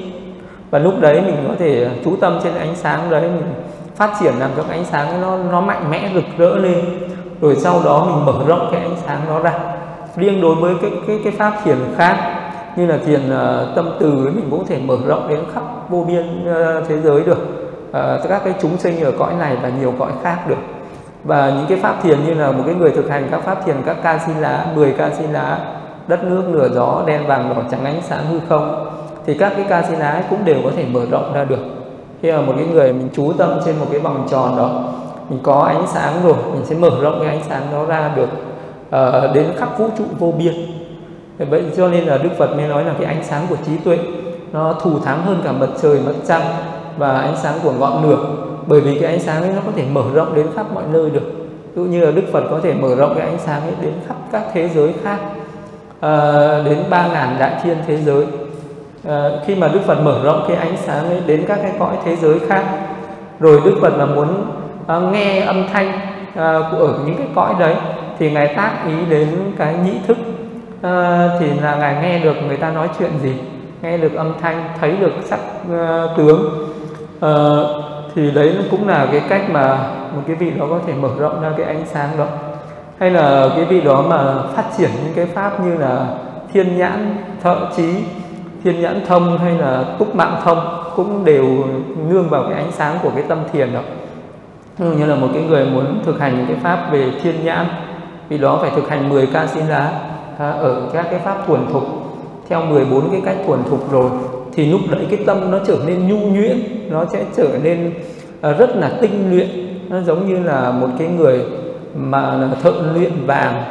và lúc đấy mình có thể chú tâm trên ánh sáng đấy, mình phát triển làm cho cái ánh sáng nó nó mạnh mẽ, rực rỡ lên, rồi sau đó mình mở rộng cái ánh sáng nó ra. Riêng đối với cái cái cái pháp thiền khác như là thiền uh, tâm từ ấy, mình cũng có thể mở rộng đến khắp vô biên uh, thế giới được, uh, các cái chúng sinh ở cõi này và nhiều cõi khác được. Và những cái pháp thiền như là một cái người thực hành các pháp thiền các ca si lá, mười ca si lá, đất nước lửa gió, đen vàng đỏ trắng ánh sáng hư không, thì các cái ca si lá ấy cũng đều có thể mở rộng ra được. Khi mà một cái người mình chú tâm trên một cái vòng tròn đó, mình có ánh sáng rồi, mình sẽ mở rộng cái ánh sáng đó ra được Uh, đến khắp vũ trụ vô biên. Vậy cho nên là Đức Phật mới nói là cái ánh sáng của trí tuệ nó thù thắng hơn cả mặt trời, mặt trăng và ánh sáng của ngọn lửa, bởi vì cái ánh sáng ấy nó có thể mở rộng đến khắp mọi nơi được. Ví dụ như là Đức Phật có thể mở rộng cái ánh sáng ấy đến khắp các thế giới khác, uh, đến ba ngàn đại thiên thế giới. Uh, khi mà Đức Phật mở rộng cái ánh sáng ấy đến các cái cõi thế giới khác, rồi Đức Phật là muốn uh, nghe âm thanh uh, của ở những cái cõi đấy, thì Ngài tác ý đến cái nhĩ thức, à, thì là Ngài nghe được người ta nói chuyện gì, nghe được âm thanh, thấy được sắc uh, tướng, à, thì đấy cũng là cái cách mà một cái vị đó có thể mở rộng ra cái ánh sáng đó. Hay là cái vị đó mà phát triển những cái pháp như là thiên nhãn thợ trí, thiên nhãn thông hay là túc mạng thông cũng đều nương vào cái ánh sáng của cái tâm thiền đó. Như là một cái người muốn thực hành những cái pháp về thiên nhãn, vì đó phải thực hành mười ca si lá ở các cái pháp thuần thục, theo mười bốn cái cách thuần thục rồi, thì lúc đấy cái tâm nó trở nên nhu nhuyễn, nó sẽ trở nên rất là tinh luyện. Nó giống như là một cái người mà là thợ luyện vàng,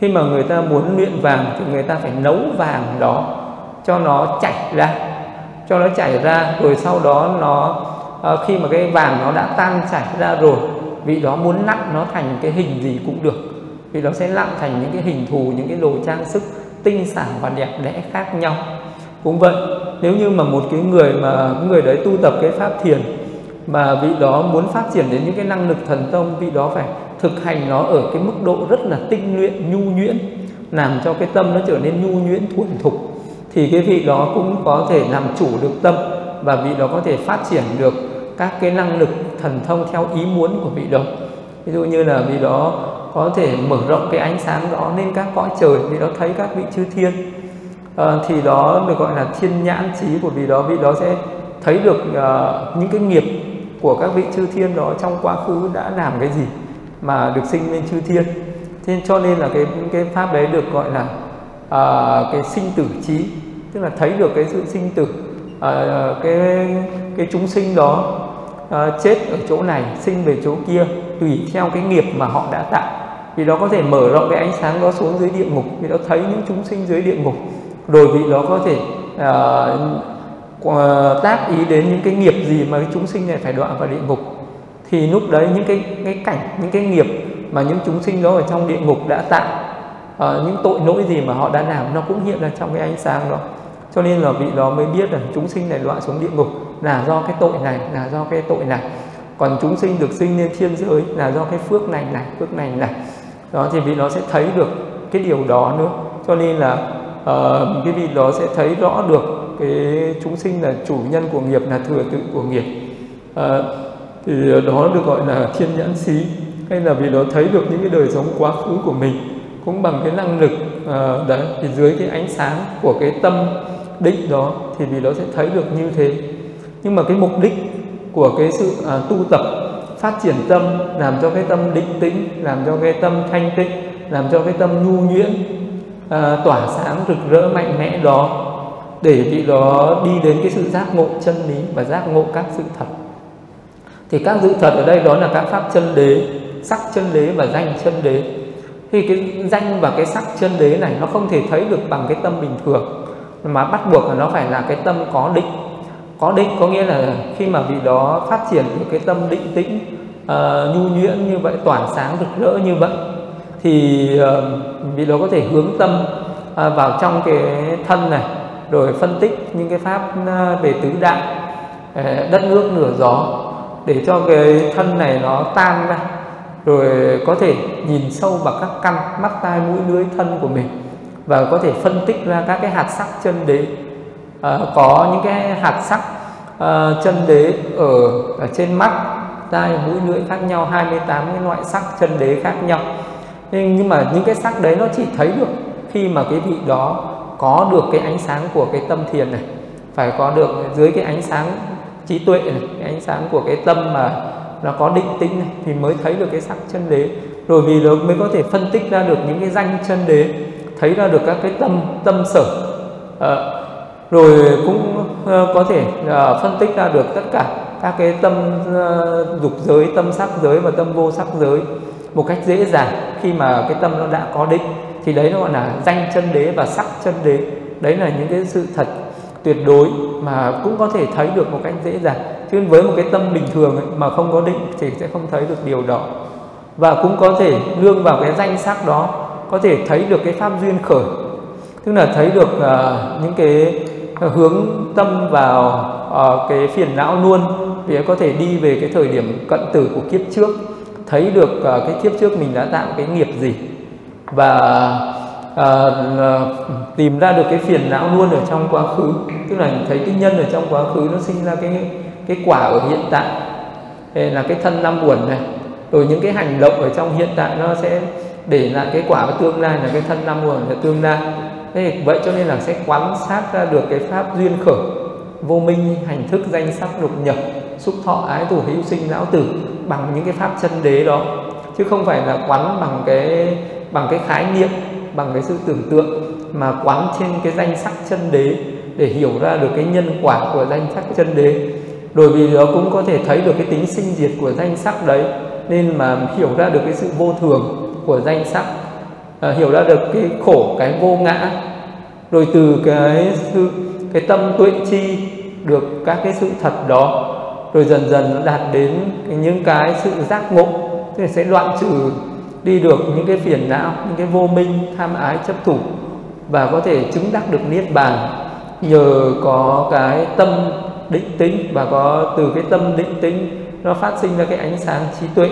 khi mà người ta muốn luyện vàng thì người ta phải nấu vàng đó cho nó chảy ra, cho nó chảy ra rồi sau đó nó, khi mà cái vàng nó đã tan chảy ra rồi, vị đó muốn nặn nó thành cái hình gì cũng được. Vì nó sẽ làm thành những cái hình thù, những cái đồ trang sức tinh xảo và đẹp đẽ khác nhau. Cũng vậy, nếu như mà một cái người mà người đấy tu tập cái pháp thiền mà vị đó muốn phát triển đến những cái năng lực thần thông, vị đó phải thực hành nó ở cái mức độ rất là tinh luyện, nhu nhuyễn, làm cho cái tâm nó trở nên nhu nhuyễn thuần thục, thì cái vị đó cũng có thể làm chủ được tâm, và vị đó có thể phát triển được các cái năng lực thần thông theo ý muốn của vị đó. Ví dụ như là vị đó có thể mở rộng cái ánh sáng đó nên các cõi trời vì đó thấy các vị chư thiên. À, thì đó được gọi là thiên nhãn trí của vị đó. Vị đó sẽ thấy được uh, những cái nghiệp của các vị chư thiên đó trong quá khứ đã làm cái gì mà được sinh lên chư thiên. Thế nên cho nên là cái cái pháp đấy được gọi là uh, cái sinh tử trí, tức là thấy được cái sự sinh tử, uh, cái cái chúng sinh đó uh, chết ở chỗ này, sinh về chỗ kia tùy theo cái nghiệp mà họ đã tạo. Vì đó có thể mở rộng cái ánh sáng đó xuống dưới địa ngục, vì đó thấy những chúng sinh dưới địa ngục, rồi vị đó có thể uh, tác ý đến những cái nghiệp gì mà cái chúng sinh này phải đọa vào địa ngục. Thì lúc đấy những cái, cái cảnh, những cái nghiệp mà những chúng sinh đó ở trong địa ngục đã tạo, uh, những tội lỗi gì mà họ đã làm nó cũng hiện ra trong cái ánh sáng đó. Cho nên là vị đó mới biết là chúng sinh này đọa xuống địa ngục là do cái tội này, là do cái tội này. Còn chúng sinh được sinh lên thiên giới là do cái phước này này, phước này này. Đó thì vị đó sẽ thấy được cái điều đó nữa. Cho nên là Uh, cái vị đó sẽ thấy rõ được cái chúng sinh là chủ nhân của nghiệp, là thừa tự của nghiệp. uh, Thì đó được gọi là thiên nhãn xí. Hay là vì đó thấy được những cái đời sống quá khứ của mình cũng bằng cái năng lực uh, đấy, thì dưới cái ánh sáng của cái tâm định đó thì vì đó sẽ thấy được như thế. Nhưng mà cái mục đích của cái sự uh, tu tập phát triển tâm, làm cho cái tâm định tĩnh, làm cho cái tâm thanh tịnh, làm cho cái tâm nhu nhuyễn, À, tỏa sáng rực rỡ mạnh mẽ đó, để vị đó đi đến cái sự giác ngộ chân lý và giác ngộ các sự thật. Thì các sự thật ở đây đó là các pháp chân đế, sắc chân đế và danh chân đế. Thì cái danh và cái sắc chân đế này nó không thể thấy được bằng cái tâm bình thường, mà bắt buộc là nó phải là cái tâm có định. Có định có nghĩa là khi mà vị đó phát triển được cái tâm định tĩnh, uh, nhu nhuyễn như vậy, tỏa sáng rực rỡ như vậy, thì uh, vị đó có thể hướng tâm uh, vào trong cái thân này, rồi phân tích những cái pháp uh, về tứ đại, uh, đất nước nửa gió, để cho cái thân này nó tan ra, rồi có thể nhìn sâu vào các căn mắt tai mũi lưỡi thân của mình, và có thể phân tích ra các cái hạt sắc chân đế. Uh, có những cái hạt sắc uh, chân đế ở, ở trên mắt tai mũi lưỡi khác nhau, hai mươi tám cái loại sắc chân đế khác nhau. Nhưng mà những cái sắc đấy nó chỉ thấy được khi mà cái vị đó có được cái ánh sáng của cái tâm thiền này, phải có được dưới cái ánh sáng trí tuệ này, cái ánh sáng của cái tâm mà nó có định tĩnh này, thì mới thấy được cái sắc chân đế. Rồi vì nó mới có thể phân tích ra được những cái danh chân đế, thấy ra được các cái tâm tâm sở, à, rồi cũng có thể uh, phân tích ra được tất cả các cái tâm uh, dục giới, tâm sắc giới và tâm vô sắc giới một cách dễ dàng khi mà cái tâm nó đã có định. Thì đấy nó gọi là danh chân đế và sắc chân đế. Đấy là những cái sự thật tuyệt đối mà cũng có thể thấy được một cách dễ dàng, chứ với một cái tâm bình thường ấy, mà không có định thì sẽ không thấy được điều đó. Và cũng có thể nương vào cái danh sắc đó có thể thấy được cái pháp duyên khởi, tức là thấy được uh, những cái hướng tâm vào uh, cái phiền não luôn, vì có thể đi về cái thời điểm cận tử của kiếp trước, thấy được uh, cái kiếp trước mình đã tạo cái nghiệp gì, và uh, uh, tìm ra được cái phiền não luôn ở trong quá khứ, tức là thấy cái nhân ở trong quá khứ nó sinh ra cái cái quả ở hiện tại. Đây là cái thân năm uẩn này, rồi những cái hành động ở trong hiện tại nó sẽ để lại cái quả ở tương lai, là cái thân năm uẩn ở tương lai. Thế vậy cho nên là sẽ quan sát ra được cái pháp duyên khởi, vô minh, hành thức, danh sắc, lục nhập, xúc thọ, ái thủ, hữu sinh, lão tử bằng những cái pháp chân đế đó, chứ không phải là quán bằng cái bằng cái khái niệm, bằng cái sự tưởng tượng, mà quán trên cái danh sắc chân đế để hiểu ra được cái nhân quả của danh sắc chân đế. Rồi vì nó cũng có thể thấy được cái tính sinh diệt của danh sắc đấy, nên mà hiểu ra được cái sự vô thường của danh sắc, à, hiểu ra được cái khổ, cái vô ngã. Rồi từ cái cái tâm tuệ chi được các cái sự thật đó, rồi dần dần nó đạt đến những cái sự giác ngộ, thì sẽ đoạn trừ đi được những cái phiền não, những cái vô minh, tham ái, chấp thủ, và có thể chứng đắc được niết bàn nhờ có cái tâm định tĩnh. Và có từ cái tâm định tĩnh nó phát sinh ra cái ánh sáng trí tuệ,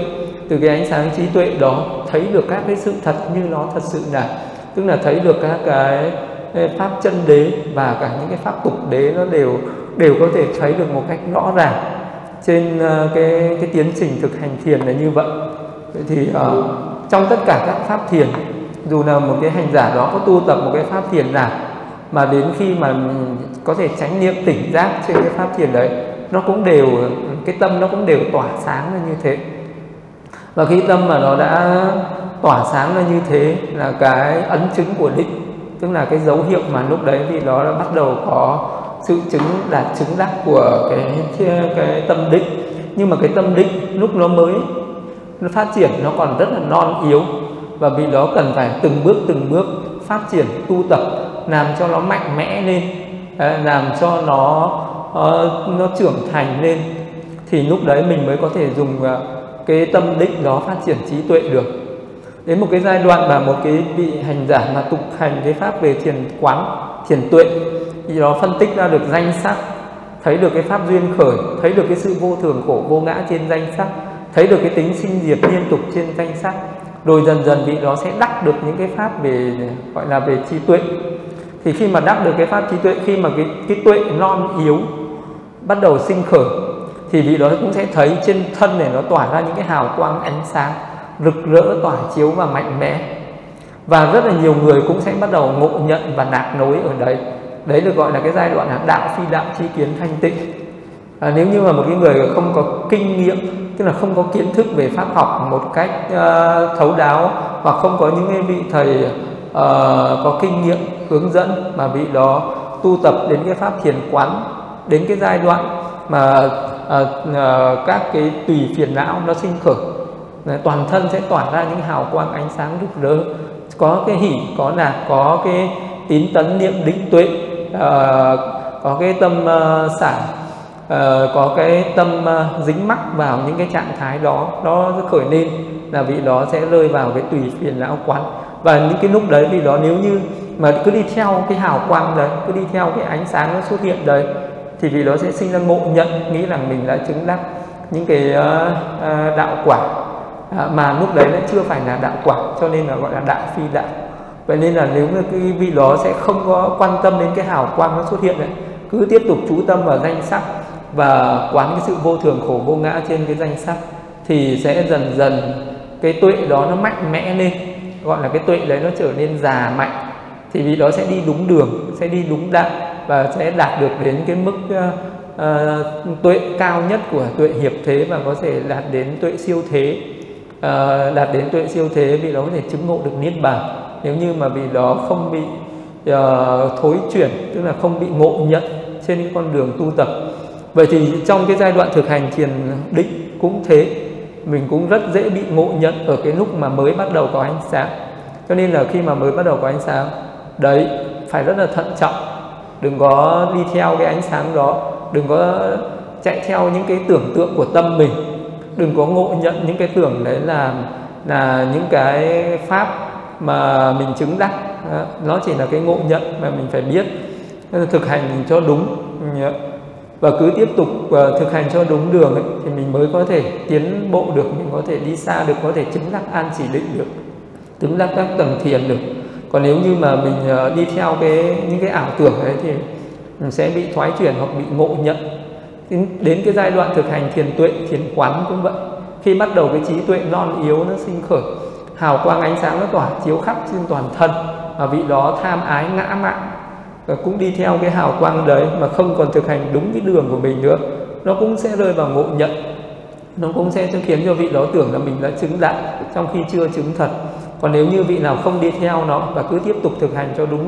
từ cái ánh sáng trí tuệ đó thấy được các cái sự thật như nó thật sự là, tức là thấy được các cái pháp chân đế và cả những cái pháp tục đế nó đều đều có thể thấy được một cách rõ ràng. Trên cái cái tiến trình thực hành thiền là như vậy. Vậy thì uh, trong tất cả các pháp thiền, dù là một cái hành giả đó có tu tập một cái pháp thiền nào, mà đến khi mà có thể chánh niệm tỉnh giác trên cái pháp thiền đấy, nó cũng đều, cái tâm nó cũng đều tỏa sáng ra như thế. Và khi tâm mà nó đã tỏa sáng ra như thế là cái ấn chứng của định, tức là cái dấu hiệu mà lúc đấy thì nó đã bắt đầu có sự chứng đạt chứng giác của cái, cái tâm định. Nhưng mà cái tâm định lúc nó mới nó phát triển nó còn rất là non yếu, và vì đó cần phải từng bước từng bước phát triển tu tập, làm cho nó mạnh mẽ lên, làm cho nó nó trưởng thành lên, thì lúc đấy mình mới có thể dùng cái tâm định đó phát triển trí tuệ được. Đến một cái giai đoạn mà một cái vị hành giả mà tục hành cái pháp về thiền quán, thiền tuệ, thì nó phân tích ra được danh sắc, thấy được cái pháp duyên khởi, thấy được cái sự vô thường khổ vô ngã trên danh sắc, thấy được cái tính sinh diệt liên tục trên danh sắc, rồi dần dần vị đó sẽ đắc được những cái pháp về gọi là về trí tuệ. Thì khi mà đắc được cái pháp trí tuệ, khi mà cái, cái tuệ non yếu bắt đầu sinh khởi, thì vị đó cũng sẽ thấy trên thân này nó tỏa ra những cái hào quang ánh sáng rực rỡ tỏa chiếu và mạnh mẽ, và rất là nhiều người cũng sẽ bắt đầu ngộ nhận và đạt nối ở đấy. Đấy được gọi là cái giai đoạn là đạo phi đạo tri kiến thanh tịnh. À, nếu như mà một cái người không có kinh nghiệm, tức là không có kiến thức về pháp học một cách uh, thấu đáo, hoặc không có những cái vị thầy uh, có kinh nghiệm hướng dẫn, mà vị đó tu tập đến cái pháp thiền quán, đến cái giai đoạn mà uh, uh, các cái tùy phiền não nó sinh khởi, toàn thân sẽ tỏa ra những hào quang ánh sáng rực rỡ, có cái hỉ, có lạc, có cái tín tấn niệm định tuệ, uh, có cái tâm uh, xả, uh, có cái tâm uh, dính mắc vào những cái trạng thái đó, nó khởi lên là vị đó sẽ rơi vào cái tùy phiền não quán. Và những cái lúc đấy vì đó nếu như mà cứ đi theo cái hào quang đấy, cứ đi theo cái ánh sáng nó xuất hiện đấy, thì vị đó sẽ sinh ra ngộ nhận, nghĩ rằng mình đã chứng đắc những cái uh, uh, đạo quả. À, mà lúc đấy lại chưa phải là đạo quả, cho nên là gọi là đạo phi đạo. Vậy nên là nếu như cái vị đó sẽ không có quan tâm đến cái hào quang nó xuất hiện đấy, cứ tiếp tục chú tâm vào danh sắc và quán cái sự vô thường khổ vô ngã trên cái danh sắc, thì sẽ dần dần cái tuệ đó nó mạnh mẽ lên, gọi là cái tuệ đấy nó trở nên già mạnh, thì vị đó sẽ đi đúng đường, sẽ đi đúng đạo, và sẽ đạt được đến cái mức uh, uh, tuệ cao nhất của tuệ hiệp thế, và có thể đạt đến tuệ siêu thế. À, đạt đến tuệ siêu thế vì đó có thể chứng ngộ được niết bàn, nếu như mà vì đó không bị uh, thối chuyển, tức là không bị ngộ nhận trên những con đường tu tập. Vậy thì trong cái giai đoạn thực hành thiền định cũng thế, mình cũng rất dễ bị ngộ nhận ở cái lúc mà mới bắt đầu có ánh sáng. Cho nên là khi mà mới bắt đầu có ánh sáng đấy, phải rất là thận trọng, đừng có đi theo cái ánh sáng đó, đừng có chạy theo những cái tưởng tượng của tâm mình, đừng có ngộ nhận những cái tưởng đấy là là những cái pháp mà mình chứng đắc. Nó chỉ là cái ngộ nhận mà mình phải biết thực hành cho đúng, và cứ tiếp tục thực hành cho đúng đường ấy, thì mình mới có thể tiến bộ được, mình có thể đi xa được, có thể chứng đắc an chỉ định được, chứng đắc các tầng thiền được. Còn nếu như mà mình đi theo cái những cái ảo tưởng đấy thì mình sẽ bị thoái chuyển hoặc bị ngộ nhận. Đến cái giai đoạn thực hành thiền tuệ, thiền quán cũng vậy. Khi bắt đầu cái trí tuệ non yếu nó sinh khởi, hào quang ánh sáng nó tỏa chiếu khắp trên toàn thân, và vị đó tham ái ngã mạn cũng đi theo cái hào quang đấy mà không còn thực hành đúng cái đường của mình nữa, nó cũng sẽ rơi vào ngộ nhận, nó cũng sẽ khiến cho vị đó tưởng là mình đã chứng đạo trong khi chưa chứng thật. Còn nếu như vị nào không đi theo nó và cứ tiếp tục thực hành cho đúng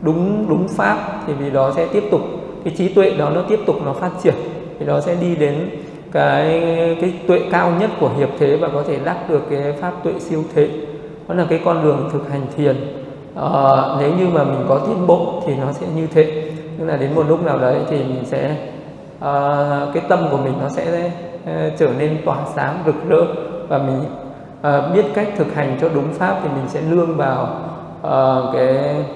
đúng đúng pháp, thì vị đó sẽ tiếp tục cái trí tuệ đó nó tiếp tục nó phát triển, thì nó sẽ đi đến cái cái tuệ cao nhất của hiệp thế và có thể đắc được cái pháp tuệ siêu thế. Đó là cái con đường thực hành thiền. Ờ, nếu như mà mình có tiến bộ thì nó sẽ như thế, tức là đến một lúc nào đấy thì mình sẽ uh, cái tâm của mình nó sẽ uh, trở nên tỏa sáng rực rỡ, và mình uh, biết cách thực hành cho đúng pháp thì mình sẽ nương vào uh, cái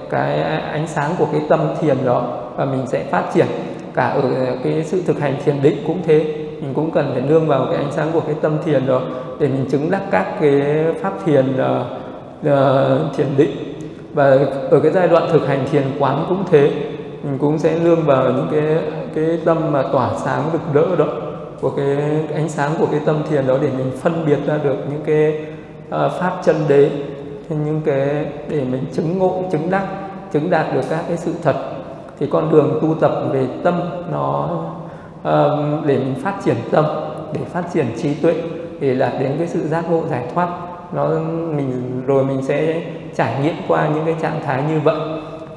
cái ánh sáng của cái tâm thiền đó, và mình sẽ phát triển. Cả ở cái sự thực hành thiền định cũng thế, mình cũng cần phải nương vào cái ánh sáng của cái tâm thiền đó để mình chứng đắc các cái pháp thiền uh, thiền định. Và ở cái giai đoạn thực hành thiền quán cũng thế, mình cũng sẽ nương vào những cái cái tâm mà tỏa sáng rực rỡ đó, của cái ánh sáng của cái tâm thiền đó, để mình phân biệt ra được những cái pháp chân đế, những cái để mình chứng ngộ, chứng đắc, chứng đạt được các cái sự thật. Thì con đường tu tập về tâm nó uh, để mình phát triển tâm, để phát triển trí tuệ, để đạt đến cái sự giác ngộ giải thoát. Nó mình rồi mình sẽ trải nghiệm qua những cái trạng thái như vậy,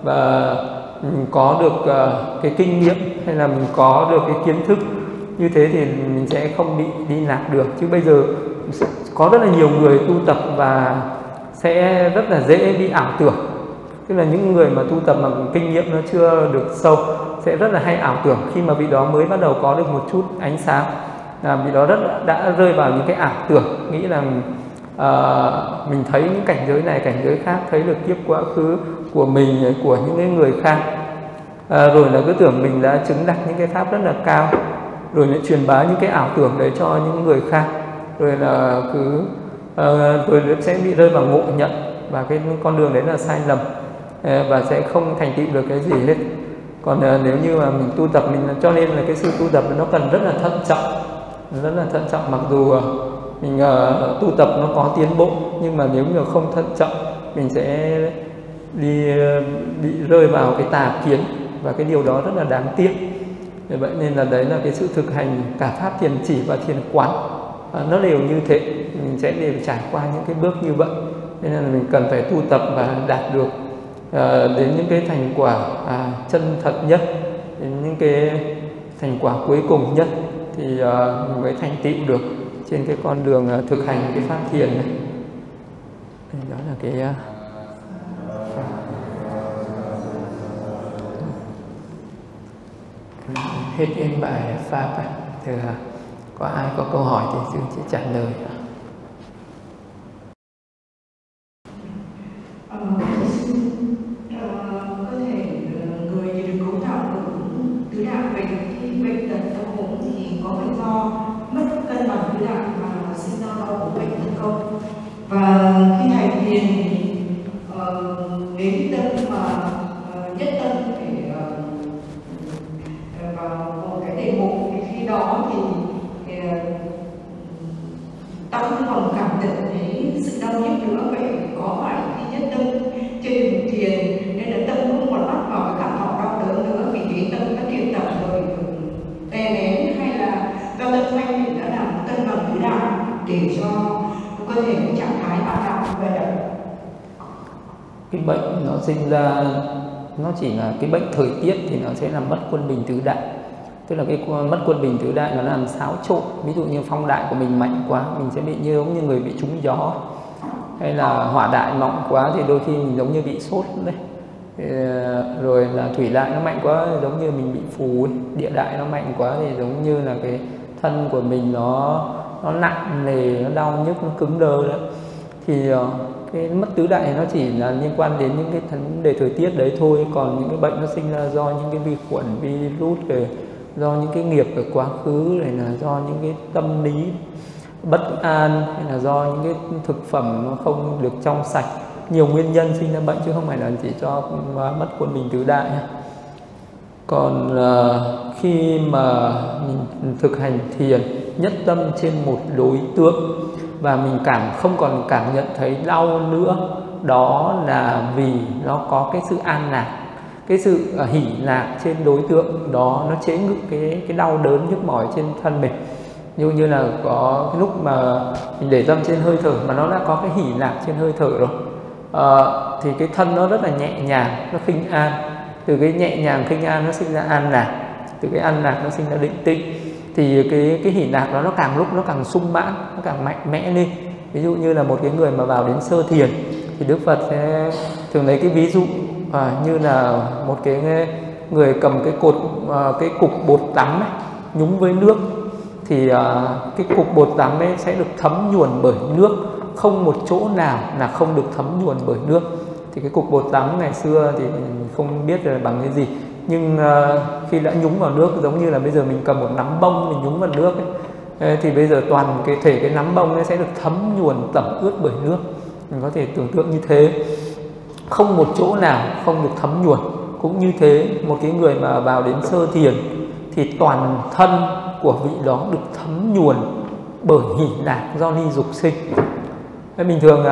và mình có được uh, cái kinh nghiệm hay là mình có được cái kiến thức như thế thì mình sẽ không bị đi lạc được. Chứ bây giờ có rất là nhiều người tu tập và sẽ rất là dễ bị ảo tưởng, tức là những người mà tu tập mà kinh nghiệm nó chưa được sâu sẽ rất là hay ảo tưởng. Khi mà vị đó mới bắt đầu có được một chút ánh sáng là vị đó rất đã rơi vào những cái ảo tưởng, nghĩ rằng uh, mình thấy những cảnh giới này cảnh giới khác, thấy được kiếp quá khứ của mình, của những người khác, uh, rồi là cứ tưởng mình đã chứng đạt những cái pháp rất là cao, rồi lại truyền bá những cái ảo tưởng đấy cho những người khác, rồi là cứ uh, rồi sẽ bị rơi vào ngộ nhận, và cái con đường đấy là sai lầm và sẽ không thành tựu được cái gì hết. Còn nếu như mà mình tu tập, mình cho nên là cái sự tu tập nó cần rất là thận trọng, rất là thận trọng. Mặc dù mình uh, tu tập nó có tiến bộ, nhưng mà nếu như không thận trọng mình sẽ đi uh, bị rơi vào cái tà kiến, và cái điều đó rất là đáng tiếc. Vậy nên là đấy là cái sự thực hành cả pháp thiền chỉ và thiền quán, uh, nó đều như thế, mình sẽ đều trải qua những cái bước như vậy. Nên là mình cần phải tu tập và đạt được uh, đến những cái thành quả à, chân thật nhất, đến những cái thành quả cuối cùng nhất, thì uh, mình mới thành tựu được trên cái con đường uh, thực hành cái pháp thiền này. Đó là cái uh, hết em bài pháp. Thì uh, có ai có câu hỏi thì Dương sẽ trả lời. Sinh ra nó chỉ là cái bệnh thời tiết thì nó sẽ làm mất quân bình tứ đại, tức là cái mất quân bình tứ đại nó làm xáo trộn. Ví dụ như phong đại của mình mạnh quá, mình sẽ bị như giống như người bị trúng gió, hay là hỏa đại mỏng quá thì đôi khi mình giống như bị sốt đấy. Rồi là thủy đại nó mạnh quá giống như mình bị phù ấy. Địa đại nó mạnh quá thì giống như là cái thân của mình nó nó nặng nề, nó đau nhức, nó cứng đơ đấy. Thì cái mất tứ đại nó chỉ là liên quan đến những cái vấn đề thời tiết đấy thôi. Còn những cái bệnh nó sinh ra do những cái vi khuẩn, virus, rồi do những cái nghiệp ở quá khứ, rồi là do những cái tâm lý bất an, hay là do những cái thực phẩm nó không được trong sạch. Nhiều nguyên nhân sinh ra bệnh chứ không phải là chỉ cho mất quân bình tứ đại. Còn uh, khi mà mình thực hành thiền nhất tâm trên một đối tượng, và mình cảm không còn cảm nhận thấy đau nữa, đó là vì nó có cái sự an lạc, cái sự hỷ lạc trên đối tượng đó, nó chế ngự cái cái đau đớn nhức mỏi trên thân mình. Như như là có cái lúc mà mình để tâm trên hơi thở mà nó đã có cái hỷ lạc trên hơi thở rồi, à, thì cái thân nó rất là nhẹ nhàng, nó khinh an. Từ cái nhẹ nhàng khinh an nó sinh ra an lạc, từ cái an lạc nó sinh ra định tĩnh. Thì cái cái hỷ lạc đó nó càng lúc nó càng sung mãn, nó càng mạnh mẽ lên. Ví dụ như là một cái người mà vào đến sơ thiền thì Đức Phật sẽ thường lấy cái ví dụ à, như là một cái người cầm cái cột à, cái cục bột tắm ấy, nhúng với nước, thì à, cái cục bột tắm ấy sẽ được thấm nhuần bởi nước, không một chỗ nào là không được thấm nhuần bởi nước. Thì cái cục bột tắm ngày xưa thì không biết là bằng cái gì, nhưng uh, khi đã nhúng vào nước, giống như là bây giờ mình cầm một nắm bông mình nhúng vào nước ấy, thì bây giờ toàn cái thể cái nắm bông ấy sẽ được thấm nhuần tẩm ướt bởi nước. Mình có thể tưởng tượng như thế, không một chỗ nào không được thấm nhuần. Cũng như thế, một cái người mà vào đến sơ thiền thì toàn thân của vị đó được thấm nhuần bởi hỷ lạc do ly dục sinh. Nên bình thường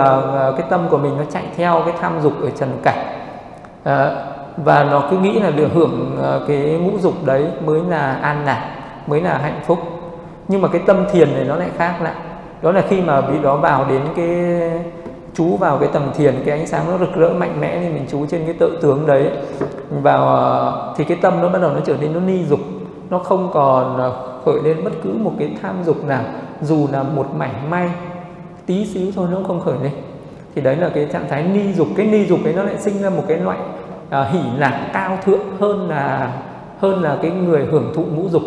cái tâm của mình nó chạy theo cái tham dục ở trần cảnh, và nó cứ nghĩ là được hưởng cái ngũ dục đấy mới là an lạc, mới là hạnh phúc. Nhưng mà cái tâm thiền này nó lại khác lại. Đó là khi mà vị đó vào đến cái chú vào cái tầng thiền, cái ánh sáng nó rực rỡ mạnh mẽ, thì mình chú trên cái tự tướng đấy vào, thì cái tâm nó bắt đầu nó trở nên nó ni dục, nó không còn khởi lên bất cứ một cái tham dục nào, dù là một mảnh may tí xíu thôi nó không khởi lên. Thì đấy là cái trạng thái ni dục. Cái ni dục ấy nó lại sinh ra một cái loại à, hỷ lạc cao thượng hơn là hơn là cái người hưởng thụ ngũ dục.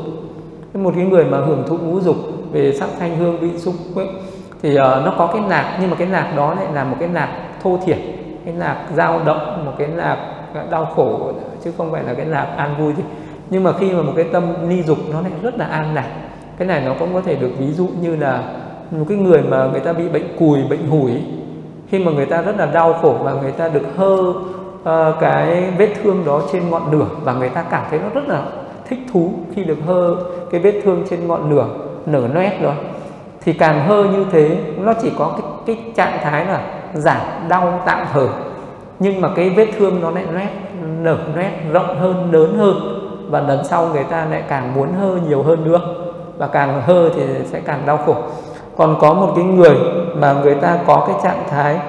Một cái người mà hưởng thụ ngũ dục về sắc thanh hương vị xúc ấy, thì uh, nó có cái lạc, nhưng mà cái lạc đó lại là một cái lạc thô thiển, cái lạc dao động, một cái lạc đau khổ, chứ không phải là cái lạc an vui gì. Nhưng mà khi mà một cái tâm ni dục nó lại rất là an lạc. Cái này nó cũng có thể được ví dụ như là một cái người mà người ta bị bệnh cùi, bệnh hủi, khi mà người ta rất là đau khổ và người ta được hơ uh, cái vết thương đó trên ngọn lửa, và người ta cảm thấy nó rất là thích thú khi được hơ cái vết thương trên ngọn lửa nở loét rồi. Thì càng hơ như thế, nó chỉ có cái, cái trạng thái là giảm đau tạm thời, nhưng mà cái vết thương nó lại loét, nở loét rộng hơn, lớn hơn, và lần sau người ta lại càng muốn hơ nhiều hơn nữa, và càng hơ thì sẽ càng đau khổ. Còn có một cái người mà người ta có cái trạng thái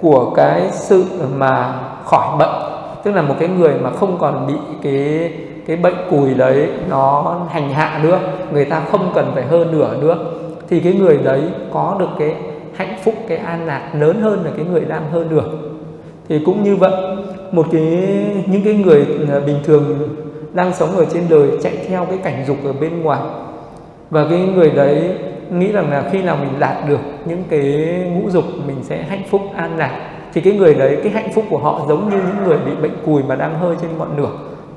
của cái sự mà khỏi bệnh, tức là một cái người mà không còn bị cái cái bệnh cùi đấy nó hành hạ nữa, người ta không cần phải hơ nửa nữa, thì cái người đấy có được cái hạnh phúc, cái an lạc lớn hơn là cái người đang hơ nửa. Thì cũng như vậy, một cái những cái người bình thường đang sống ở trên đời chạy theo cái cảnh dục ở bên ngoài, và cái người đấy nghĩ rằng là khi nào mình đạt được những cái ngũ dục mình sẽ hạnh phúc an lạc, thì cái người đấy, cái hạnh phúc của họ giống như những người bị bệnh cùi mà đang hơ trên ngọn lửa,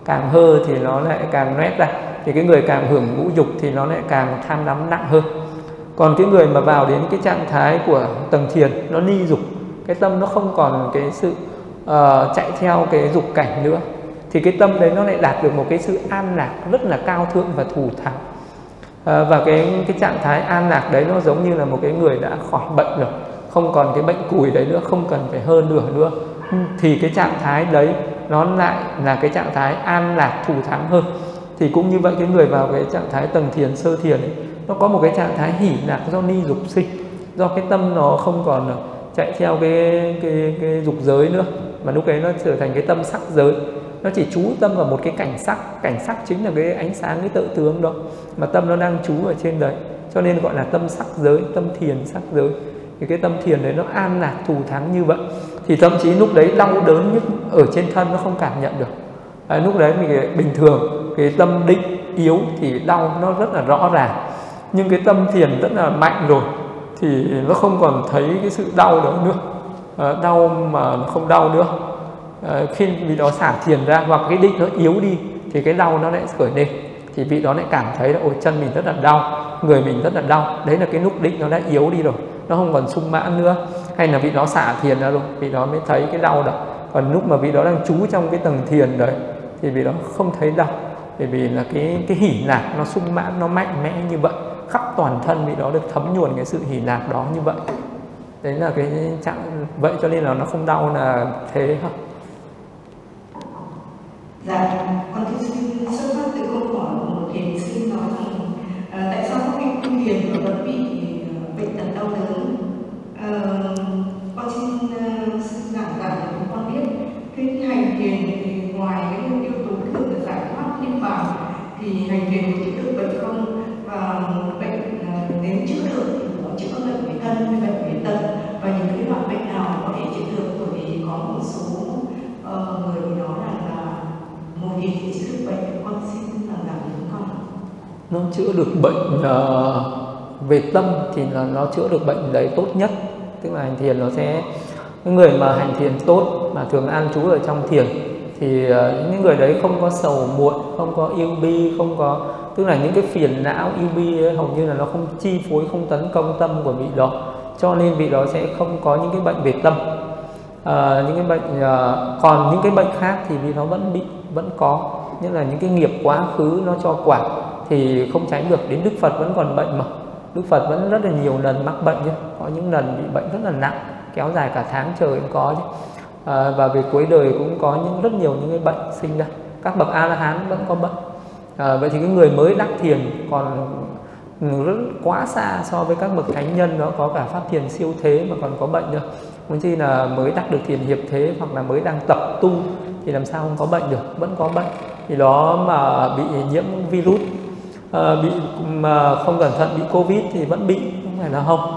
càng hơ thì nó lại càng loét ra. Thì cái người càng hưởng ngũ dục thì nó lại càng tham đắm nặng hơn. Còn cái người mà vào đến cái trạng thái của tầng thiền, nó ni dục, cái tâm nó không còn cái sự uh, chạy theo cái dục cảnh nữa, thì cái tâm đấy nó lại đạt được một cái sự an lạc rất là cao thượng và thù thắng. Uh, và cái cái trạng thái an lạc đấy nó giống như là một cái người đã khỏi bệnh rồi, không còn cái bệnh cùi đấy nữa, không cần phải hơn nửa nữa, thì cái trạng thái đấy nó lại là cái trạng thái an lạc thù thắng hơn. Thì cũng như vậy, cái người vào cái trạng thái tầng thiền, sơ thiền ấy, nó có một cái trạng thái hỷ lạc do ni dục sinh, do cái tâm nó không còn chạy theo cái, cái, cái dục giới nữa, mà lúc ấy nó trở thành cái tâm sắc giới. Nó chỉ chú tâm vào một cái cảnh sắc, cảnh sắc chính là cái ánh sáng, cái tự tướng đó, mà tâm nó đang chú ở trên đấy, cho nên gọi là tâm sắc giới, tâm thiền sắc giới. Thì cái tâm thiền đấy nó an lạc thù thắng như vậy, thì thậm chí lúc đấy đau đớn nhất ở trên thân nó không cảm nhận được. À, lúc đấy mình bình thường cái tâm định yếu thì đau nó rất là rõ ràng, nhưng cái tâm thiền rất là mạnh rồi thì nó không còn thấy cái sự đau đó nữa, à, đau mà nó không đau nữa. À, khi vị đó xả thiền ra hoặc cái định nó yếu đi thì cái đau nó lại khởi lên, thì vị đó lại cảm thấy là ôi chân mình rất là đau, người mình rất là đau. Đấy là cái lúc định nó đã yếu đi rồi, nó không còn sung mãn nữa, hay là vị đó xả thiền ra rồi vị đó mới thấy cái đau đó. Còn lúc mà vị đó đang trú trong cái tầng thiền đấy thì vị đó không thấy đau, bởi vì là cái cái hỉ lạc nó sung mãn, nó mạnh mẽ như vậy, khắp toàn thân vị đó được thấm nhuần cái sự hỉ lạc đó như vậy. Đấy là cái trạng vậy, cho nên là nó không đau là thế hả? Dạ, con thưa sư, xuất phát từ câu hỏi của một thiền sư nói rằng à, tại sao các vị tu thiền mà vẫn bị bệnh tật đau đớn? À, con xin uh, giảng giải cho chúng con biết cái hành thiền thì ngoài cái yếu tố thường là giải thoát niết bàn thì hành thiền có chữa được bệnh không, và bệnh nếu chữa được thì có chữa các bệnh về thân, về bệnh về tâm, và những cái loại bệnh nào có thể chữa được? Bởi vì có một số uh, người nói rằng là một thiền thì chữa được bệnh, con xin giảng giải cho chúng con. Nó chữa được bệnh uh... về tâm thì là nó chữa được bệnh đấy tốt nhất, tức là hành thiền nó sẽ, những người mà hành thiền tốt mà thường an trú ở trong thiền thì những người đấy không có sầu muộn, không có ưu bi, không có, tức là những cái phiền não ưu bi ấy, hầu như là nó không chi phối, không tấn công tâm của vị đó, cho nên vị đó sẽ không có những cái bệnh về tâm. À, những cái bệnh à, còn những cái bệnh khác thì vị nó vẫn bị, vẫn có, nhất là những cái nghiệp quá khứ nó cho quả thì không tránh được, đến Đức Phật vẫn còn bệnh mà. Đức Phật vẫn rất là nhiều lần mắc bệnh chứ, có những lần bị bệnh rất là nặng, kéo dài cả tháng trời cũng có chứ. À, và về cuối đời cũng có những rất nhiều những cái bệnh sinh ra. Các bậc A-la-hán vẫn có bệnh. À, vậy thì cái người mới đắc thiền còn rất quá xa so với các bậc thánh nhân, đó có cả pháp thiền siêu thế mà còn có bệnh nữa. Muốn chi là mới đắc được thiền hiệp thế hoặc là mới đang tập tu thì làm sao không có bệnh được, vẫn có bệnh. Thì đó mà bị nhiễm virus, à, bị mà không cẩn thận bị Covid thì vẫn bị, không phải là không.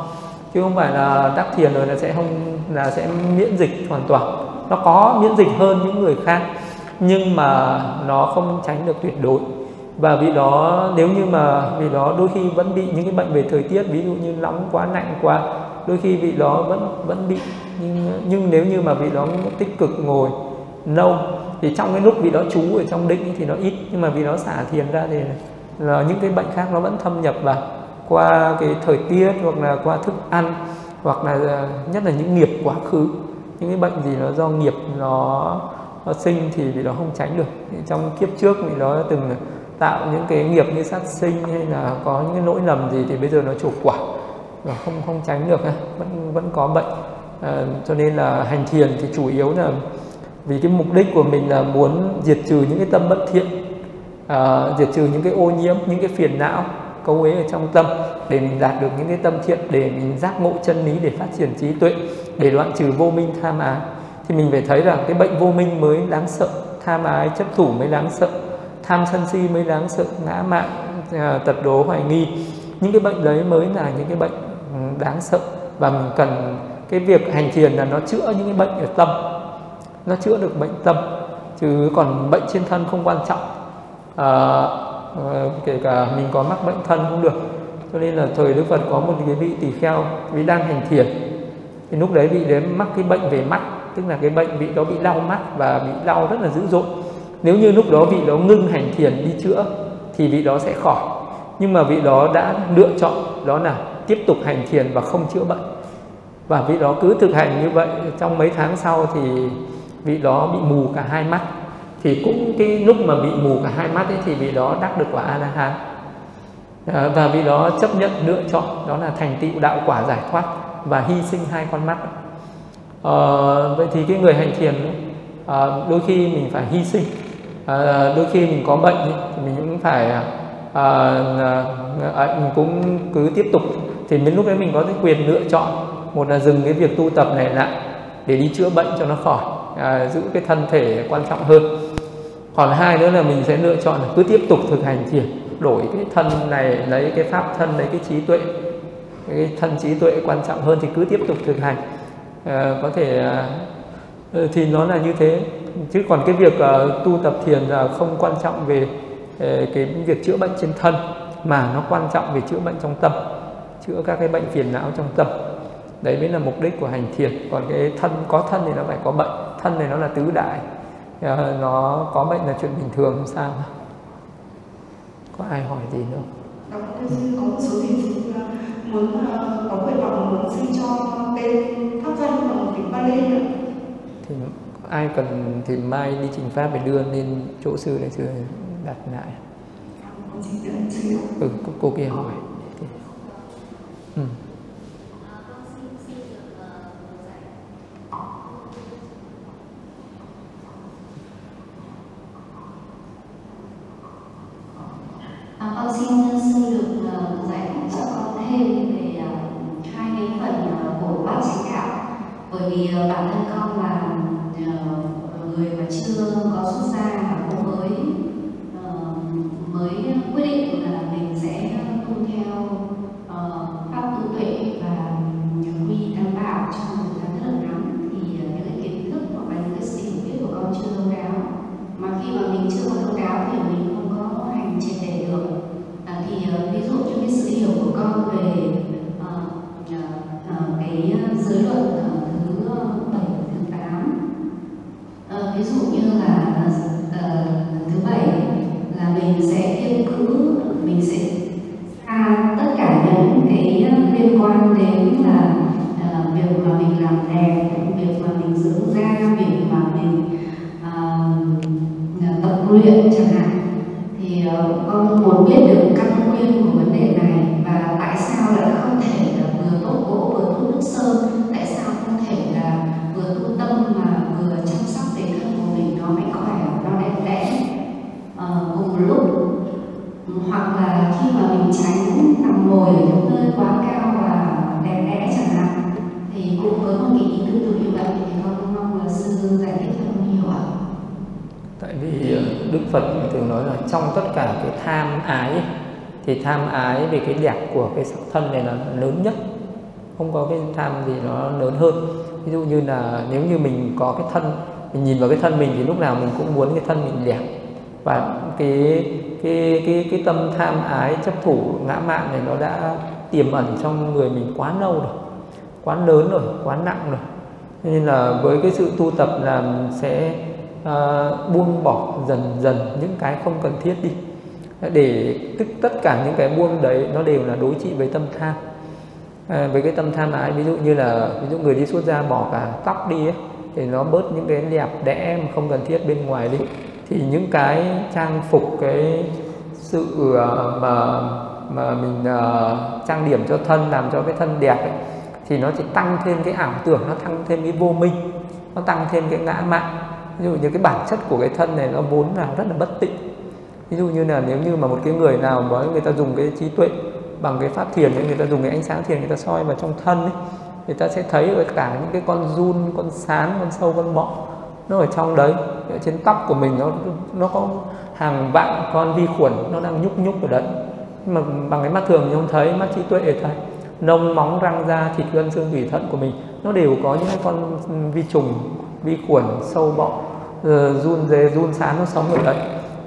Chứ không phải là đắc thiền rồi là sẽ không là sẽ miễn dịch hoàn toàn. Nó có miễn dịch hơn những người khác, nhưng mà nó không tránh được tuyệt đối. Và vì đó nếu như mà vì đó đôi khi vẫn bị những cái bệnh về thời tiết, ví dụ như nóng quá, lạnh quá, đôi khi vị đó vẫn vẫn bị. Nhưng, nhưng nếu như mà vị đó tích cực ngồi lâu thì trong cái lúc vị đó trú ở trong định thì nó ít, nhưng mà vì đó xả thiền ra thì là những cái bệnh khác nó vẫn thâm nhập vào qua cái thời tiết hoặc là qua thức ăn, hoặc là nhất là những nghiệp quá khứ, những cái bệnh gì nó do nghiệp nó, nó sinh thì vì đó không tránh được. Trong kiếp trước vị đó từng tạo những cái nghiệp như sát sinh hay là có những cái lỗi lầm gì thì bây giờ nó chủ quả, và không không tránh được, vẫn vẫn có bệnh. À, cho nên là hành thiền thì chủ yếu là vì cái mục đích của mình là muốn diệt trừ những cái tâm bất thiện, à, diệt trừ những cái ô nhiễm, những cái phiền não câu ấy ở trong tâm, để mình đạt được những cái tâm thiện, để mình giác ngộ chân lý, để phát triển trí tuệ, để đoạn trừ vô minh tham ái. Thì mình phải thấy là cái bệnh vô minh mới đáng sợ, tham ái chấp thủ mới đáng sợ, tham sân si mới đáng sợ, ngã mạn, à, tật đố, hoài nghi. Những cái bệnh đấy mới là những cái bệnh đáng sợ. Và mình cần cái việc hành thiền là nó chữa những cái bệnh ở tâm, nó chữa được bệnh tâm, chứ còn bệnh trên thân không quan trọng. À, kể cả mình có mắc bệnh thân cũng được. Cho nên là thời Đức Phật có một cái vị tỳ kheo, vị đang hành thiền thì lúc đấy vị đến mắc cái bệnh về mắt, tức là cái bệnh vị đó bị đau mắt và bị đau rất là dữ dội. Nếu như lúc đó vị đó ngưng hành thiền đi chữa thì vị đó sẽ khỏi, nhưng mà vị đó đã lựa chọn đó là tiếp tục hành thiền và không chữa bệnh. Và vị đó cứ thực hành như vậy, trong mấy tháng sau thì vị đó bị mù cả hai mắt. Thì cũng cái lúc mà bị mù cả hai mắt ấy, thì vị đó đắc được quả A-la-hán. À, và vị đó chấp nhận lựa chọn đó là thành tựu đạo quả giải thoát và hy sinh hai con mắt. À, vậy thì cái người hành thiền à, đôi khi mình phải hy sinh, à, đôi khi mình có bệnh thì mình cũng phải à, à, mình cũng cứ tiếp tục. Thì đến lúc đấy mình có cái quyền lựa chọn, một là dừng cái việc tu tập này lại để đi chữa bệnh cho nó khỏi, à, giữ cái thân thể quan trọng hơn. Còn hai nữa là mình sẽ lựa chọn là cứ tiếp tục thực hành thiền, đổi cái thân này lấy cái pháp thân, lấy cái trí tuệ, cái thân trí tuệ quan trọng hơn thì cứ tiếp tục thực hành. À, có thể à, thì nó là như thế. Chứ còn cái việc à, tu tập thiền là không quan trọng về à, cái việc chữa bệnh trên thân, mà nó quan trọng về chữa bệnh trong tâm, chữa các cái bệnh phiền não trong tâm. Đấy mới là mục đích của hành thiền. Còn cái thân, có thân thì nó phải có bệnh. Thân này nó là tứ đại, à, nó có bệnh là chuyện bình thường, không sao. Có ai hỏi gì nữa? Đó, có một số thí sinh muốn có nguyện vọng muốn xin cho tên pháp danh bằng tiếng Bali nữa. Thì ai cần thì mai đi trình pháp phải đưa lên chỗ sư để sư đặt lại. Ừ, cô, cô kia hỏi. Ừ. Con xin xin được uh, giải thích cho con thêm về uh, hai cái phần uh, của bát chánh đạo, bởi vì uh, bản thân con là uh, người mà chưa có xuất gia và cũng mới uh, mới quyết định là mình sẽ tu theo uh, pháp tự tuệ và quy tam bảo trong một thời gian rất là ngắn, thì uh, những cái kiến thức hoặc là những cái sự hiểu biết của con chưa thấu đáo, mà khi mà mình chưa có thấu đáo thì mình thì uh, con muốn biết được căn nguyên của vấn đề này và tại sao Đức Phật thường nói là trong tất cả cái tham ái thì tham ái về cái đẹp của cái sắc thân này là lớn nhất, không có cái tham gì nó lớn hơn. Ví dụ như là nếu như mình có cái thân, mình nhìn vào cái thân mình thì lúc nào mình cũng muốn cái thân mình đẹp, và cái cái cái cái tâm tham ái chấp thủ ngã mạn này nó đã tiềm ẩn trong người mình quá lâu rồi, quá lớn rồi, quá nặng rồi. Nên là với cái sự tu tập là mình sẽ uh, buông bỏ dần dần những cái không cần thiết đi, để tức tất cả những cái buông đấy nó đều là đối trị với tâm tham, à, với cái tâm tham ái. Ví dụ như là ví dụ người đi xuất gia bỏ cả tóc đi ấy, thì nó bớt những cái đẹp đẽ mà không cần thiết bên ngoài đi, thì những cái trang phục, cái sự mà mà mình uh, trang điểm cho thân, làm cho cái thân đẹp ấy, thì nó chỉ tăng thêm cái ảo tưởng, nó tăng thêm cái vô minh, nó tăng thêm cái ngã mạn. Ví dụ như cái bản chất của cái thân này nó vốn là rất là bất tịnh. Ví dụ như là nếu như mà một cái người nào mà người ta dùng cái trí tuệ bằng cái pháp thiền ấy, người ta dùng cái ánh sáng thiền, người ta soi vào trong thân ấy, người ta sẽ thấy ở cả những cái con giun, con sán, con sâu, con bọ nó ở trong đấy. Ở trên tóc của mình nó nó có hàng vạn con vi khuẩn nó đang nhúc nhúc ở đấy, mà bằng cái mắt thường mình không thấy, mắt trí tuệ để thấy. Nông, móng, răng, da, thịt, gân, xương, tủy, thận của mình nó đều có những cái con vi trùng, vi khuẩn, sâu bọ, giun uh, dế, giun sán nó sống ở đấy,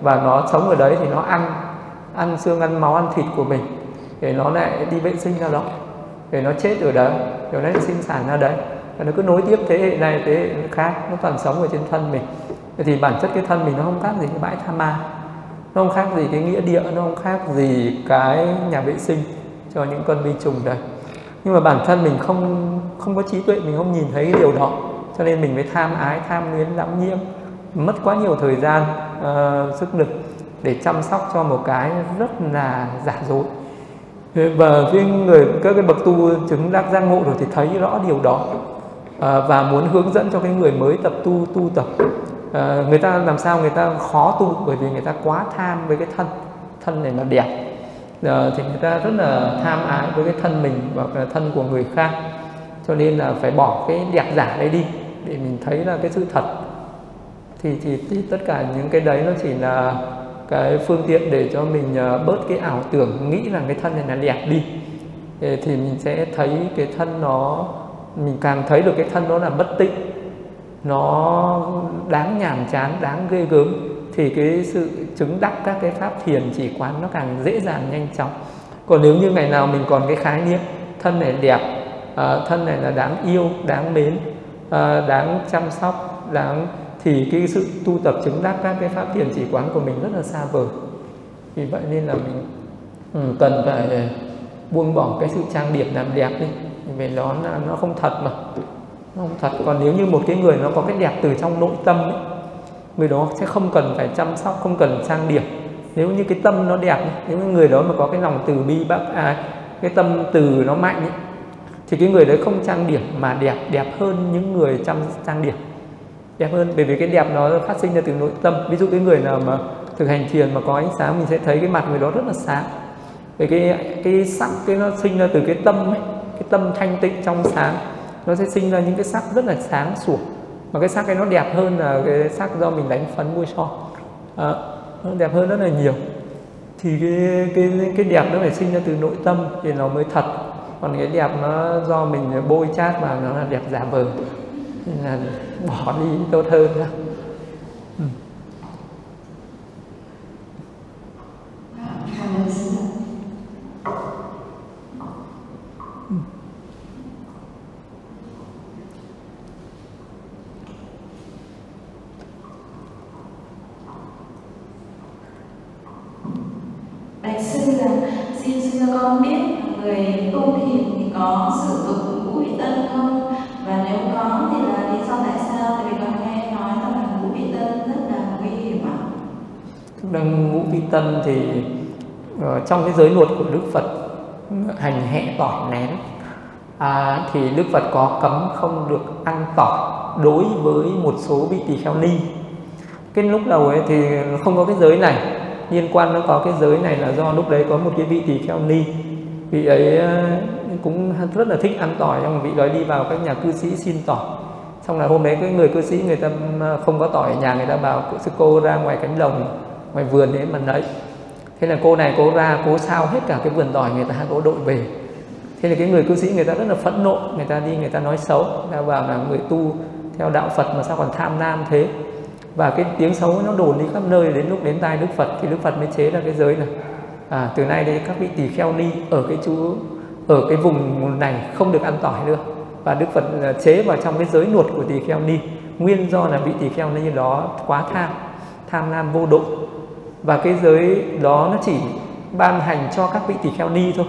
và nó sống ở đấy thì nó ăn ăn xương, ăn máu, ăn thịt của mình, để nó lại đi vệ sinh ra đó, để nó chết ở đấy, rồi nó lại sinh sản ra đấy, và nó cứ nối tiếp thế hệ này thế hệ khác, nó toàn sống ở trên thân mình. Thì bản chất cái thân mình nó không khác gì cái bãi tha ma, nó không khác gì cái nghĩa địa, nó không khác gì cái nhà vệ sinh cho những con vi trùng đấy. Nhưng mà bản thân mình không không có trí tuệ, mình không nhìn thấy điều đó, cho nên mình mới tham ái, tham luyến, lắm nhiễm, mất quá nhiều thời gian, uh, sức lực để chăm sóc cho một cái rất là giả dối. Và với người các cái bậc tu chứng đắc giác ngộ rồi thì thấy rõ điều đó, uh, và muốn hướng dẫn cho cái người mới tập tu tu tập. Uh, người ta làm sao người ta khó tu, bởi vì người ta quá tham với cái thân thân này nó đẹp. À, thì người ta rất là tham ái với cái thân mình và cái thân của người khác, cho nên là phải bỏ cái đẹp giả đấy đi để mình thấy là cái sự thật. Thì, thì, thì tất cả những cái đấy nó chỉ là cái phương tiện để cho mình uh, bớt cái ảo tưởng nghĩ rằng cái thân này là đẹp đi, thì, thì mình sẽ thấy cái thân nó, mình càng thấy được cái thân nó là bất tịnh, nó đáng nhàm chán, đáng ghê gớm, thì cái sự chứng đắc các cái pháp thiền chỉ quán nó càng dễ dàng, nhanh chóng. Còn nếu như ngày nào mình còn cái khái niệm thân này đẹp, uh, thân này là đáng yêu, đáng mến, uh, đáng chăm sóc, đáng, thì cái sự tu tập chứng đắc các cái pháp thiền chỉ quán của mình rất là xa vời. Vì vậy nên là mình um, cần phải buông bỏ cái sự trang điểm làm đẹp đi, vì nó nó không thật mà, nó không thật. Còn nếu như một cái người nó có cái đẹp từ trong nội tâm ấy, người đó sẽ không cần phải chăm sóc, không cần trang điểm. Nếu như cái tâm nó đẹp, nếu người đó mà có cái lòng từ bi bác ái, cái tâm từ nó mạnh ấy, thì cái người đấy không trang điểm mà đẹp, đẹp hơn những người chăm trang điểm, đẹp hơn. Bởi vì cái đẹp nó phát sinh ra từ nội tâm. Ví dụ cái người nào mà thực hành thiền mà có ánh sáng, mình sẽ thấy cái mặt người đó rất là sáng. Bởi cái cái sắc cái nó sinh ra từ cái tâm ấy, cái tâm thanh tịnh trong sáng, nó sẽ sinh ra những cái sắc rất là sáng sủa. Mà cái sắc ấy nó đẹp hơn là cái sắc do mình đánh phấn bôi son, à, nó đẹp hơn rất là nhiều. Thì cái, cái, cái đẹp nó phải sinh ra từ nội tâm thì nó mới thật. Còn cái đẹp nó do mình bôi chát vào nó là đẹp giả vờ, nên là bỏ đi tốt hơn đó. Ừ. Con biết người tu thiền thì có sử dụng ngũ vị tân không? Và nếu có thì là lý do tại sao? Tại vì con nghe nói rằng ngũ vị tân rất là nguy hiểm ạ. Thực ra ngũ vị tân thì uh, trong cái giới luật của Đức Phật, hành hẹ tỏi nén, à, thì Đức Phật có cấm không được ăn tỏi đối với một số vị tỳ kheo ni. Cái lúc đầu ấy thì không có cái giới này, liên quan nó có cái giới này là do lúc đấy có một cái vị tỳ kheo ni, vị ấy cũng rất là thích ăn tỏi, trong vị đó đi vào các nhà cư sĩ xin tỏi. Xong là hôm đấy cái người cư sĩ người ta không có tỏi ở nhà, người ta bảo sư cô ra ngoài cánh đồng, ngoài vườn đấy mà lấy. Thế là cô này cô ra cố sao hết cả cái vườn tỏi, người ta cố đội về. Thế là cái người cư sĩ người ta rất là phẫn nộ, người ta đi người ta nói xấu, người ta bảo là người tu theo đạo Phật mà sao còn tham lam thế. Và cái tiếng xấu nó đồn đi khắp nơi, đến lúc đến tai Đức Phật thì Đức Phật mới chế ra cái giới này. À, từ nay đến các vị tỳ kheo ni ở cái chú ở cái vùng này không được ăn tỏi nữa. Và Đức Phật chế vào trong cái giới luật của tỳ kheo ni, nguyên do là vị tỳ kheo ni đó quá tham, tham lam vô độ. Và cái giới đó nó chỉ ban hành cho các vị tỳ kheo ni thôi,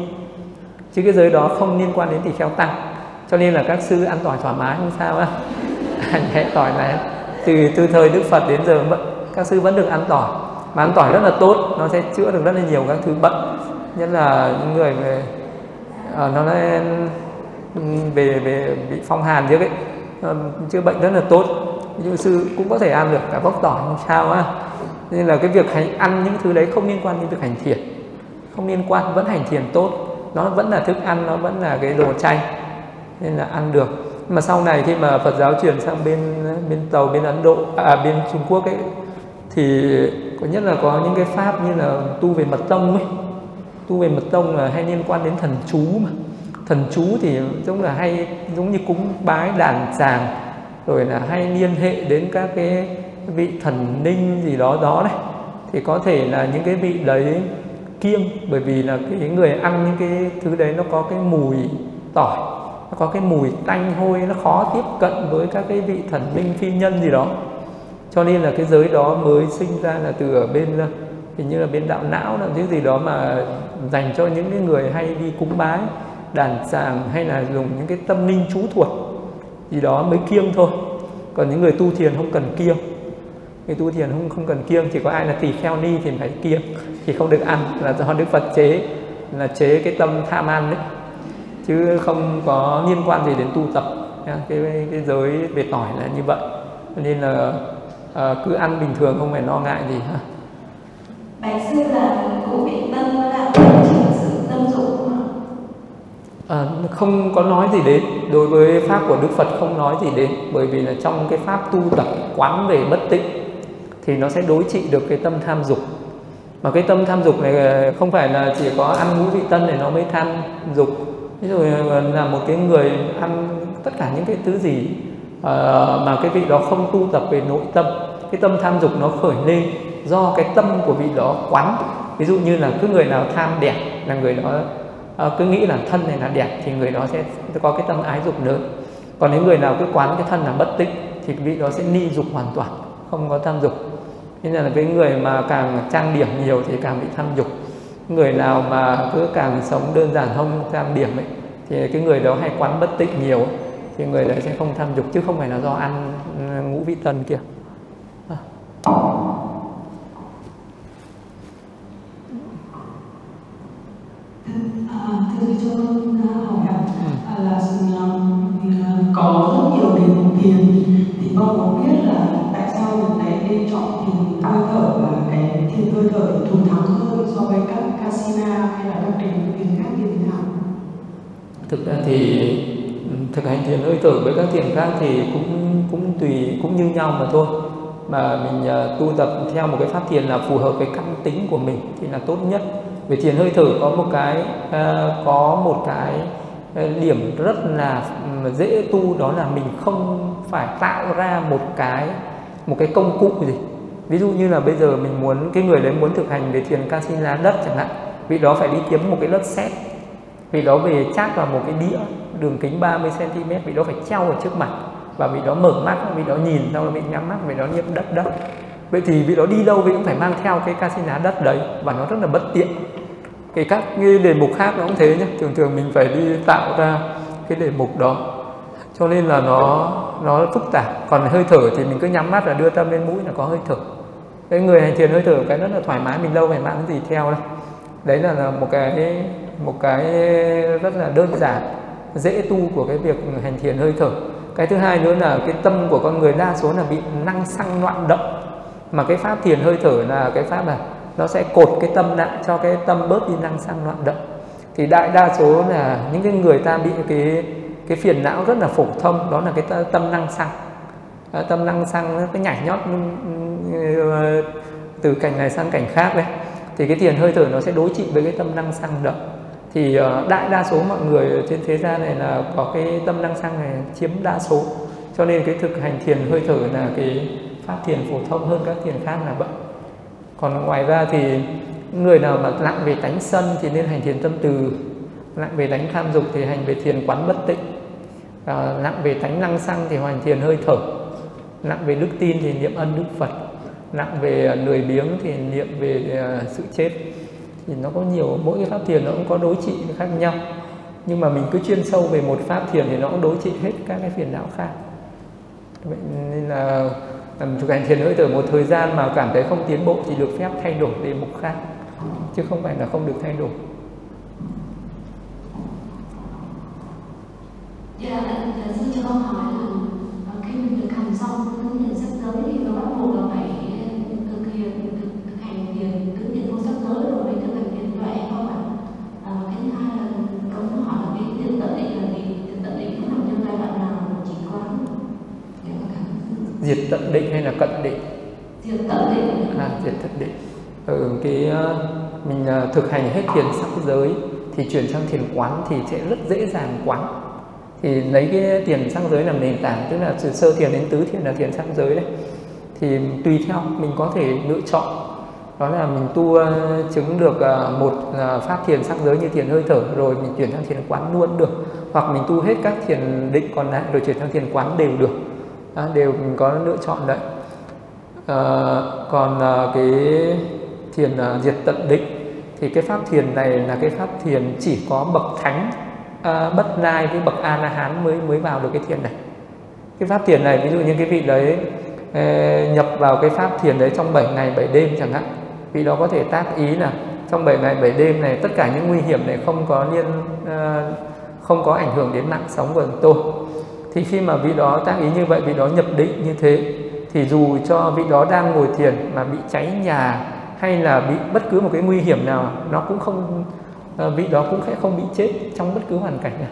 chứ cái giới đó không liên quan đến tỳ kheo tăng. Cho nên là các sư ăn tỏi thoải mái không sao á. Nhẹ tỏi này từ từ thời Đức Phật đến giờ các sư vẫn được ăn tỏi, mà ăn tỏi rất là tốt, nó sẽ chữa được rất là nhiều các thứ bệnh, nhất là những người về à, nó nói, về về bị phong hàn chứ vậy, chữa bệnh rất là tốt. Ví dụ sư cũng có thể ăn được cả gốc tỏi không sao á. Nên là cái việc hành, ăn những thứ đấy không liên quan đến việc hành thiền, không liên quan, vẫn hành thiền tốt, nó vẫn là thức ăn, nó vẫn là cái đồ chay, nên là ăn được. Nhưng mà sau này khi mà Phật giáo chuyển sang bên bên Tàu, bên Ấn Độ, à, bên Trung Quốc ấy, thì có nhất là có những cái pháp như là tu về mật tông ấy, tu về mật tông là hay liên quan đến thần chú mà. Thần chú thì giống là hay giống như cúng bái đàn tràng, rồi là hay liên hệ đến các cái vị thần ninh gì đó đó này, thì có thể là những cái vị đấy kiêng, bởi vì là cái người ăn những cái thứ đấy nó có cái mùi tỏi, nó có cái mùi tanh hôi, nó khó tiếp cận với các cái vị thần ninh phi nhân gì đó. Cho nên là cái giới đó mới sinh ra là từ ở bên hình như là bên đạo não, là cái gì đó mà dành cho những cái người hay đi cúng bái đàn tràng hay là dùng những cái tâm linh chú thuật gì đó mới kiêng thôi. Còn những người tu thiền không cần kiêng, người tu thiền không không cần kiêng, chỉ có ai là tỳ kheo ni thì phải kiêng, thì không được ăn, là do Đức Phật chế, là chế cái tâm tham ăn đấy, chứ không có liên quan gì đến tu tập. Cái, cái giới về tỏi là như vậy, nên là à, cứ ăn bình thường không phải lo ngại gì ha. Bạch sư là cũng bị tâm là sự tâm dục à, không có nói gì đến, đối với pháp của Đức Phật không nói gì đến, bởi vì là trong cái pháp tu tập quán về bất tịnh thì nó sẽ đối trị được cái tâm tham dục. Mà cái tâm tham dục này không phải là chỉ có ăn mũi vị tân này nó mới tham dục. Ví dụ là một cái người ăn tất cả những cái thứ gì à, mà cái vị đó không tu tập về nội tâm, cái tâm tham dục nó khởi lên do cái tâm của vị đó quán. Ví dụ như là cứ người nào tham đẹp là người đó à, cứ nghĩ là thân này là đẹp thì người đó sẽ có cái tâm ái dục lớn. Còn những người nào cứ quán cái thân là bất tịnh thì vị đó sẽ ni dục hoàn toàn, không có tham dục. Nên là cái người mà càng trang điểm nhiều thì càng bị tham dục. Người nào mà cứ càng sống đơn giản không trang điểm ấy, thì cái người đó hay quán bất tịnh nhiều ấy, thì người đấy sẽ không tham dục, chứ không phải là do ăn ngũ vị tân kia. À. Thưa thầy cho hỏi ừ. là có rất nhiều đề mục thiền, thì con có biết là tại sao lần này nên chọn thiền hơi thở, và cái thiền hơi thở thì thù thắng hơn so với các casino hay là các đề mục thiền khác như thế nào? Thực ra thì thực hành thiền hơi thở với các thiền khác thì cũng cũng tùy cũng như nhau mà thôi. Mà mình uh, tu tập theo một cái pháp thiền là phù hợp với căn tính của mình thì là tốt nhất. Về thiền hơi thở có một cái uh, có một cái uh, điểm rất là um, dễ tu, đó là mình không phải tạo ra một cái một cái công cụ gì. Ví dụ như là bây giờ mình muốn cái người đấy muốn thực hành về thiền ca xin lá đất chẳng hạn, vì đó phải đi kiếm một cái đất sét, vì đó về chát vào một cái đĩa đường kính ba mươi xen ti mét, vì đó phải treo ở trước mặt, và vì đó mở mắt, vì đó nhìn, sau đó bị nhắm mắt, vì đó niệm đất đất. Vậy thì vì đó đi đâu vì cũng phải mang theo cái casino đất đấy, và nó rất là bất tiện. Cái các cái đề mục khác nó cũng thế nhé, thường thường mình phải đi tạo ra cái đề mục đó, cho nên là nó nó phức tạp. Còn hơi thở thì mình cứ nhắm mắt là đưa tâm lên mũi là có hơi thở. Cái người hành thiền hơi thở cái rất là thoải mái, mình đâu phải mang cái gì theo đâu. Đấy là một cái một cái rất là đơn giản dễ tu của cái việc hành thiền hơi thở. Cái thứ hai nữa là cái tâm của con người đa số là bị năng xăng loạn động, mà cái pháp thiền hơi thở là cái pháp là nó sẽ cột cái tâm lại cho cái tâm bớt đi năng xăng loạn động. Thì đại đa số là những cái người ta bị cái cái phiền não rất là phổ thông, đó là cái tâm năng xăng, tâm lăng xăng, cái nhảy nhót từ cảnh này sang cảnh khác đấy, thì cái thiền hơi thở nó sẽ đối trị với cái tâm năng xăng đó. Thì đại đa số mọi người trên thế gian này là có cái tâm năng xăng này chiếm đa số, cho nên cái thực hành thiền hơi thở là cái pháp thiền phổ thông hơn các thiền khác là vậy. Còn ngoài ra thì người nào mà nặng về tánh sân thì nên hành thiền tâm từ, nặng về tánh tham dục thì hành về thiền quán bất tịnh, và nặng về tánh năng xăng thì hành thiền hơi thở, nặng về đức tin thì niệm ân đức Phật, nặng về lười biếng thì niệm về sự chết. Thì nó có nhiều, mỗi cái pháp thiền nó cũng có đối trị khác nhau, nhưng mà mình cứ chuyên sâu về một pháp thiền thì nó cũng đối trị hết các cái phiền não khác. Vậy nên là thực hành thiền hơi thở một thời gian mà cảm thấy không tiến bộ thì được phép thay đổi đề mục khác, chứ không phải là không được thay đổi. Dạ, xin cho con hỏi là khi mình thực hành xong cái thiền sắp tới thì nó bắt buộc là phải thực hiện thực hành thiền cứ thiền vô sắp tới rồi mới thực hành thiền tuệ không ạ? Cái thứ hai là con hỏi là cái thiền tận định là gì? Thiền tận định nó nằm trong giai đoạn nào chỉ quán? Diệt tận định hay là cận định? Diệt tận định. À, diệt tận định. Ừ, cái mình thực hành hết thiền sắc giới thì chuyển sang thiền quán thì sẽ rất dễ dàng quán. Thì lấy cái thiền sắc giới làm nền tảng, tức là từ sơ thiền đến tứ thiền là thiền sắc giới đấy. Thì tùy theo mình có thể lựa chọn, đó là mình tu chứng được một pháp thiền sắc giới như thiền hơi thở rồi mình chuyển sang thiền quán luôn được, hoặc mình tu hết các thiền định còn lại rồi chuyển sang thiền quán đều được. Đó, đều mình có lựa chọn đấy. À, còn cái thiền diệt tận định thì cái pháp thiền này là cái pháp thiền chỉ có bậc thánh À, bất lai với bậc a la hán mới mới vào được cái thiền này. Cái pháp thiền này ví dụ như cái vị đấy nhập vào cái pháp thiền đấy trong bảy ngày bảy đêm chẳng hạn, vị đó có thể tác ý là trong bảy ngày bảy đêm này tất cả những nguy hiểm này không có liên à, không có ảnh hưởng đến mạng sống của tôi. Thì khi mà vị đó tác ý như vậy, vị đó nhập định như thế, thì dù cho vị đó đang ngồi thiền mà bị cháy nhà hay là bị bất cứ một cái nguy hiểm nào, nó cũng không, vị đó cũng sẽ không bị chết trong bất cứ hoàn cảnh nào.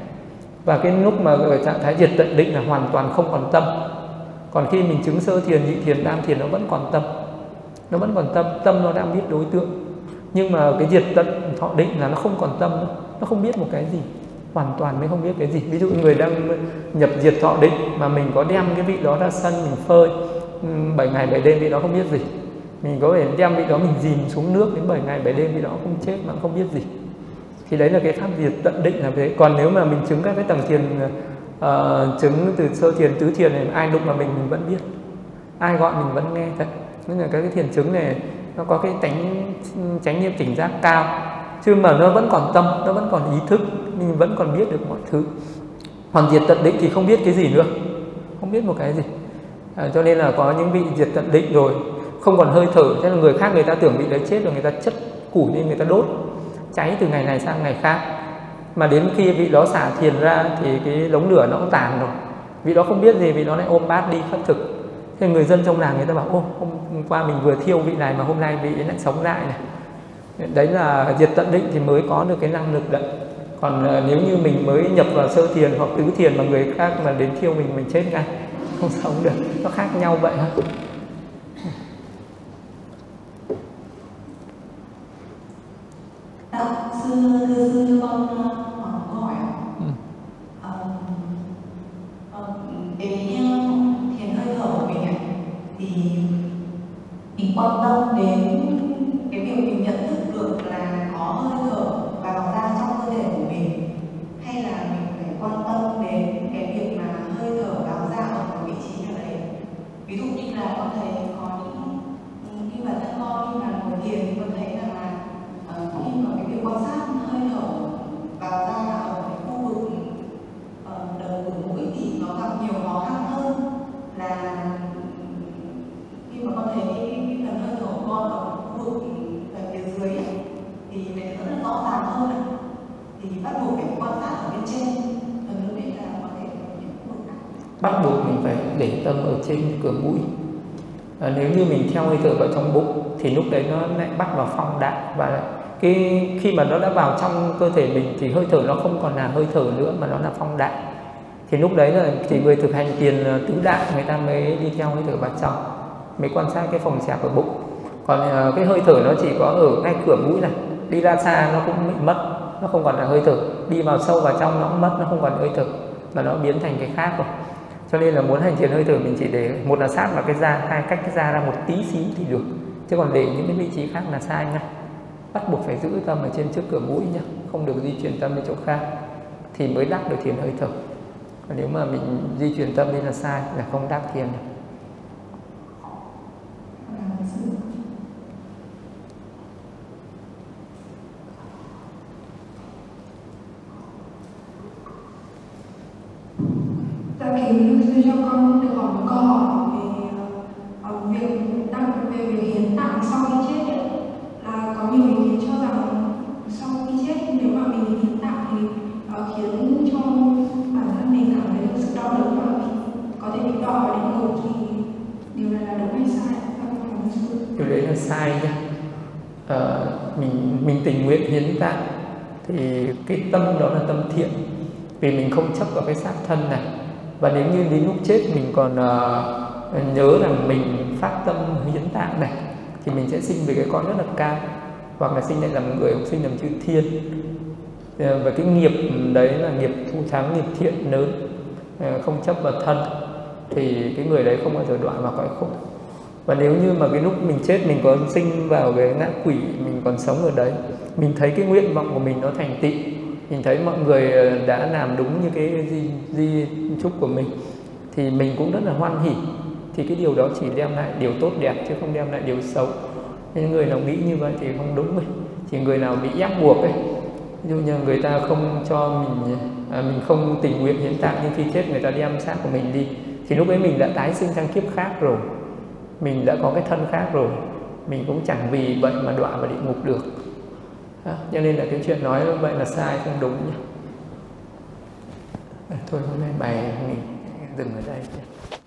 Và cái lúc mà ở trạng thái diệt tận định là hoàn toàn không còn tâm. Còn khi mình chứng sơ thiền, nhị thiền, tam thiền nó vẫn còn tâm, nó vẫn còn tâm, tâm nó đang biết đối tượng. Nhưng mà cái diệt tận thọ định là nó không còn tâm nữa, nó không biết một cái gì, hoàn toàn mới không biết cái gì. Ví dụ người đang nhập diệt thọ định mà mình có đem cái vị đó ra sân mình phơi bảy ngày bảy đêm vị đó không biết gì. Mình có thể đem vị đó mình dìm xuống nước đến bảy ngày bảy đêm vị đó không chết mà không biết gì. Thì đấy là cái pháp diệt tận định là thế. Còn nếu mà mình chứng các cái tầng thiền, uh, chứng từ sơ thiền tứ thiền này, ai đụng vào mình mình vẫn biết, ai gọi mình vẫn nghe thật. Nên là các cái thiền chứng này nó có cái tánh chánh niệm tỉnh giác cao, chứ mà nó vẫn còn tâm, nó vẫn còn ý thức, mình vẫn còn biết được mọi thứ. Còn diệt tận định thì không biết cái gì nữa, không biết một cái gì. À, cho nên là có những vị diệt tận định rồi không còn hơi thở, thế là người khác người ta tưởng bị đấy chết rồi, người ta chất củi lên người ta đốt, cháy từ ngày này sang ngày khác. Mà đến khi vị đó xả thiền ra thì cái đống lửa nó cũng tàn rồi, vị đó không biết gì, vị đó lại ôm bát đi khất thực. Thế người dân trong làng người ta bảo ô, hôm qua mình vừa thiêu vị này mà hôm nay vị lại sống lại này. Đấy là diệt tận định thì mới có được cái năng lực đấy. Còn nếu như mình mới nhập vào sơ thiền hoặc tứ thiền mà người khác mà đến thiêu mình, mình chết ngay, không sống được. Nó khác nhau vậy hả? Dạ, sư sư sư con hỏi một câu hỏi ạ. Cái thiền hơi thở của mình ạ, thì mình quan tâm đến cái việc mình nhận thức được là có hơi thở vào ra trong cơ thể của mình, hay là mình phải quan tâm đến cái việc mà hơi thở vào ra ở một vị trí nào đấy. Ví dụ như là con thấy có những khi bản thân con khi mà ngồi thiền thì con thấy rằng là khi mà cái việc quan sát hơi thở vào ra ở cái khu vực đầu của mũi thì nó gặp nhiều khó khăn hơn là khi mà con thấy cái phần hơi thở của con ở khu vực ở phía dưới thì mình rất là rõ ràng hơn, thì bắt buộc phải quan sát ở bên trên, phần bên là có thể những khu vực nào bắt buộc mình phải để tâm ở trên cửa mũi. À, nếu như mình theo hơi thở vào trong bụng thì lúc đấy nó lại bắt vào phong đạo, và cái khi mà nó đã vào trong cơ thể mình thì hơi thở nó không còn là hơi thở nữa mà nó là phong đạo. Thì lúc đấy là chỉ người thực hành thiền tứ đại người ta mới đi theo hơi thở bên trong, mới quan sát cái phòng xẹp ở bụng. Còn cái hơi thở nó chỉ có ở ngay cửa mũi này, đi ra xa nó cũng bị mất, nó không còn là hơi thở. Đi vào sâu vào trong nó cũng mất, nó không còn hơi thở, mà nó biến thành cái khác rồi. Cho nên là muốn hành thiền hơi thở mình chỉ để một là sát vào cái da, hai cách cái da ra một tí xí thì được, chứ còn để những cái vị trí khác là sai ngay. Bắt buộc phải giữ tâm ở trên trước cửa mũi nhá, không được di chuyển tâm đến chỗ khác thì mới đắc được thiền hơi thở. Còn nếu mà mình di chuyển tâm đi là sai, là không đắc thiền được. Cho con được hỏi một câu hỏi về việc đang về việc hiến tạng sau khi chết ấy, là có nhiều ý kiến cho rằng sau khi chết nếu mà mình hiến tạng thì uh, khiến cho bản thân mình cảm thấy được sự đau đớn và có thể bị đỏ đến ngực, thì điều này là đúng hay sai? Điều đấy là sai nhá. À, mình mình tình nguyện hiến tạng thì cái tâm đó là tâm thiện, vì mình không chấp vào cái xác thân này. Và nếu như đến lúc chết mình còn uh, nhớ rằng mình phát tâm hiến tạng này thì mình sẽ sinh về cái cõi rất là cao, hoặc là sinh lại làm người, hoặc sinh làm chư thiên. Và cái nghiệp đấy là nghiệp thù thắng, nghiệp thiện lớn, không chấp vào thân, thì cái người đấy không bao giờ đoạn vào cõi khổ. Và nếu như mà cái lúc mình chết mình có sinh vào cái ngã quỷ, mình còn sống ở đấy, mình thấy cái nguyện vọng của mình nó thành tựu, mình thấy mọi người đã làm đúng như cái di, di chúc của mình thì mình cũng rất là hoan hỉ. Thì cái điều đó chỉ đem lại điều tốt đẹp chứ không đem lại điều xấu. Nên người nào nghĩ như vậy thì không đúng rồi. Chỉ người nào bị ép buộc ấy, ví dụ như người ta không cho mình, à, mình không tình nguyện hiến tạng nhưng khi chết người ta đem xác của mình đi, thì lúc ấy mình đã tái sinh sang kiếp khác rồi, mình đã có cái thân khác rồi, mình cũng chẳng vì vậy mà đọa vào địa ngục được. Cho à, nên là cái chuyện nói vậy là sai, không đúng nhé. À, thôi hôm nay bài mình dừng ở đây.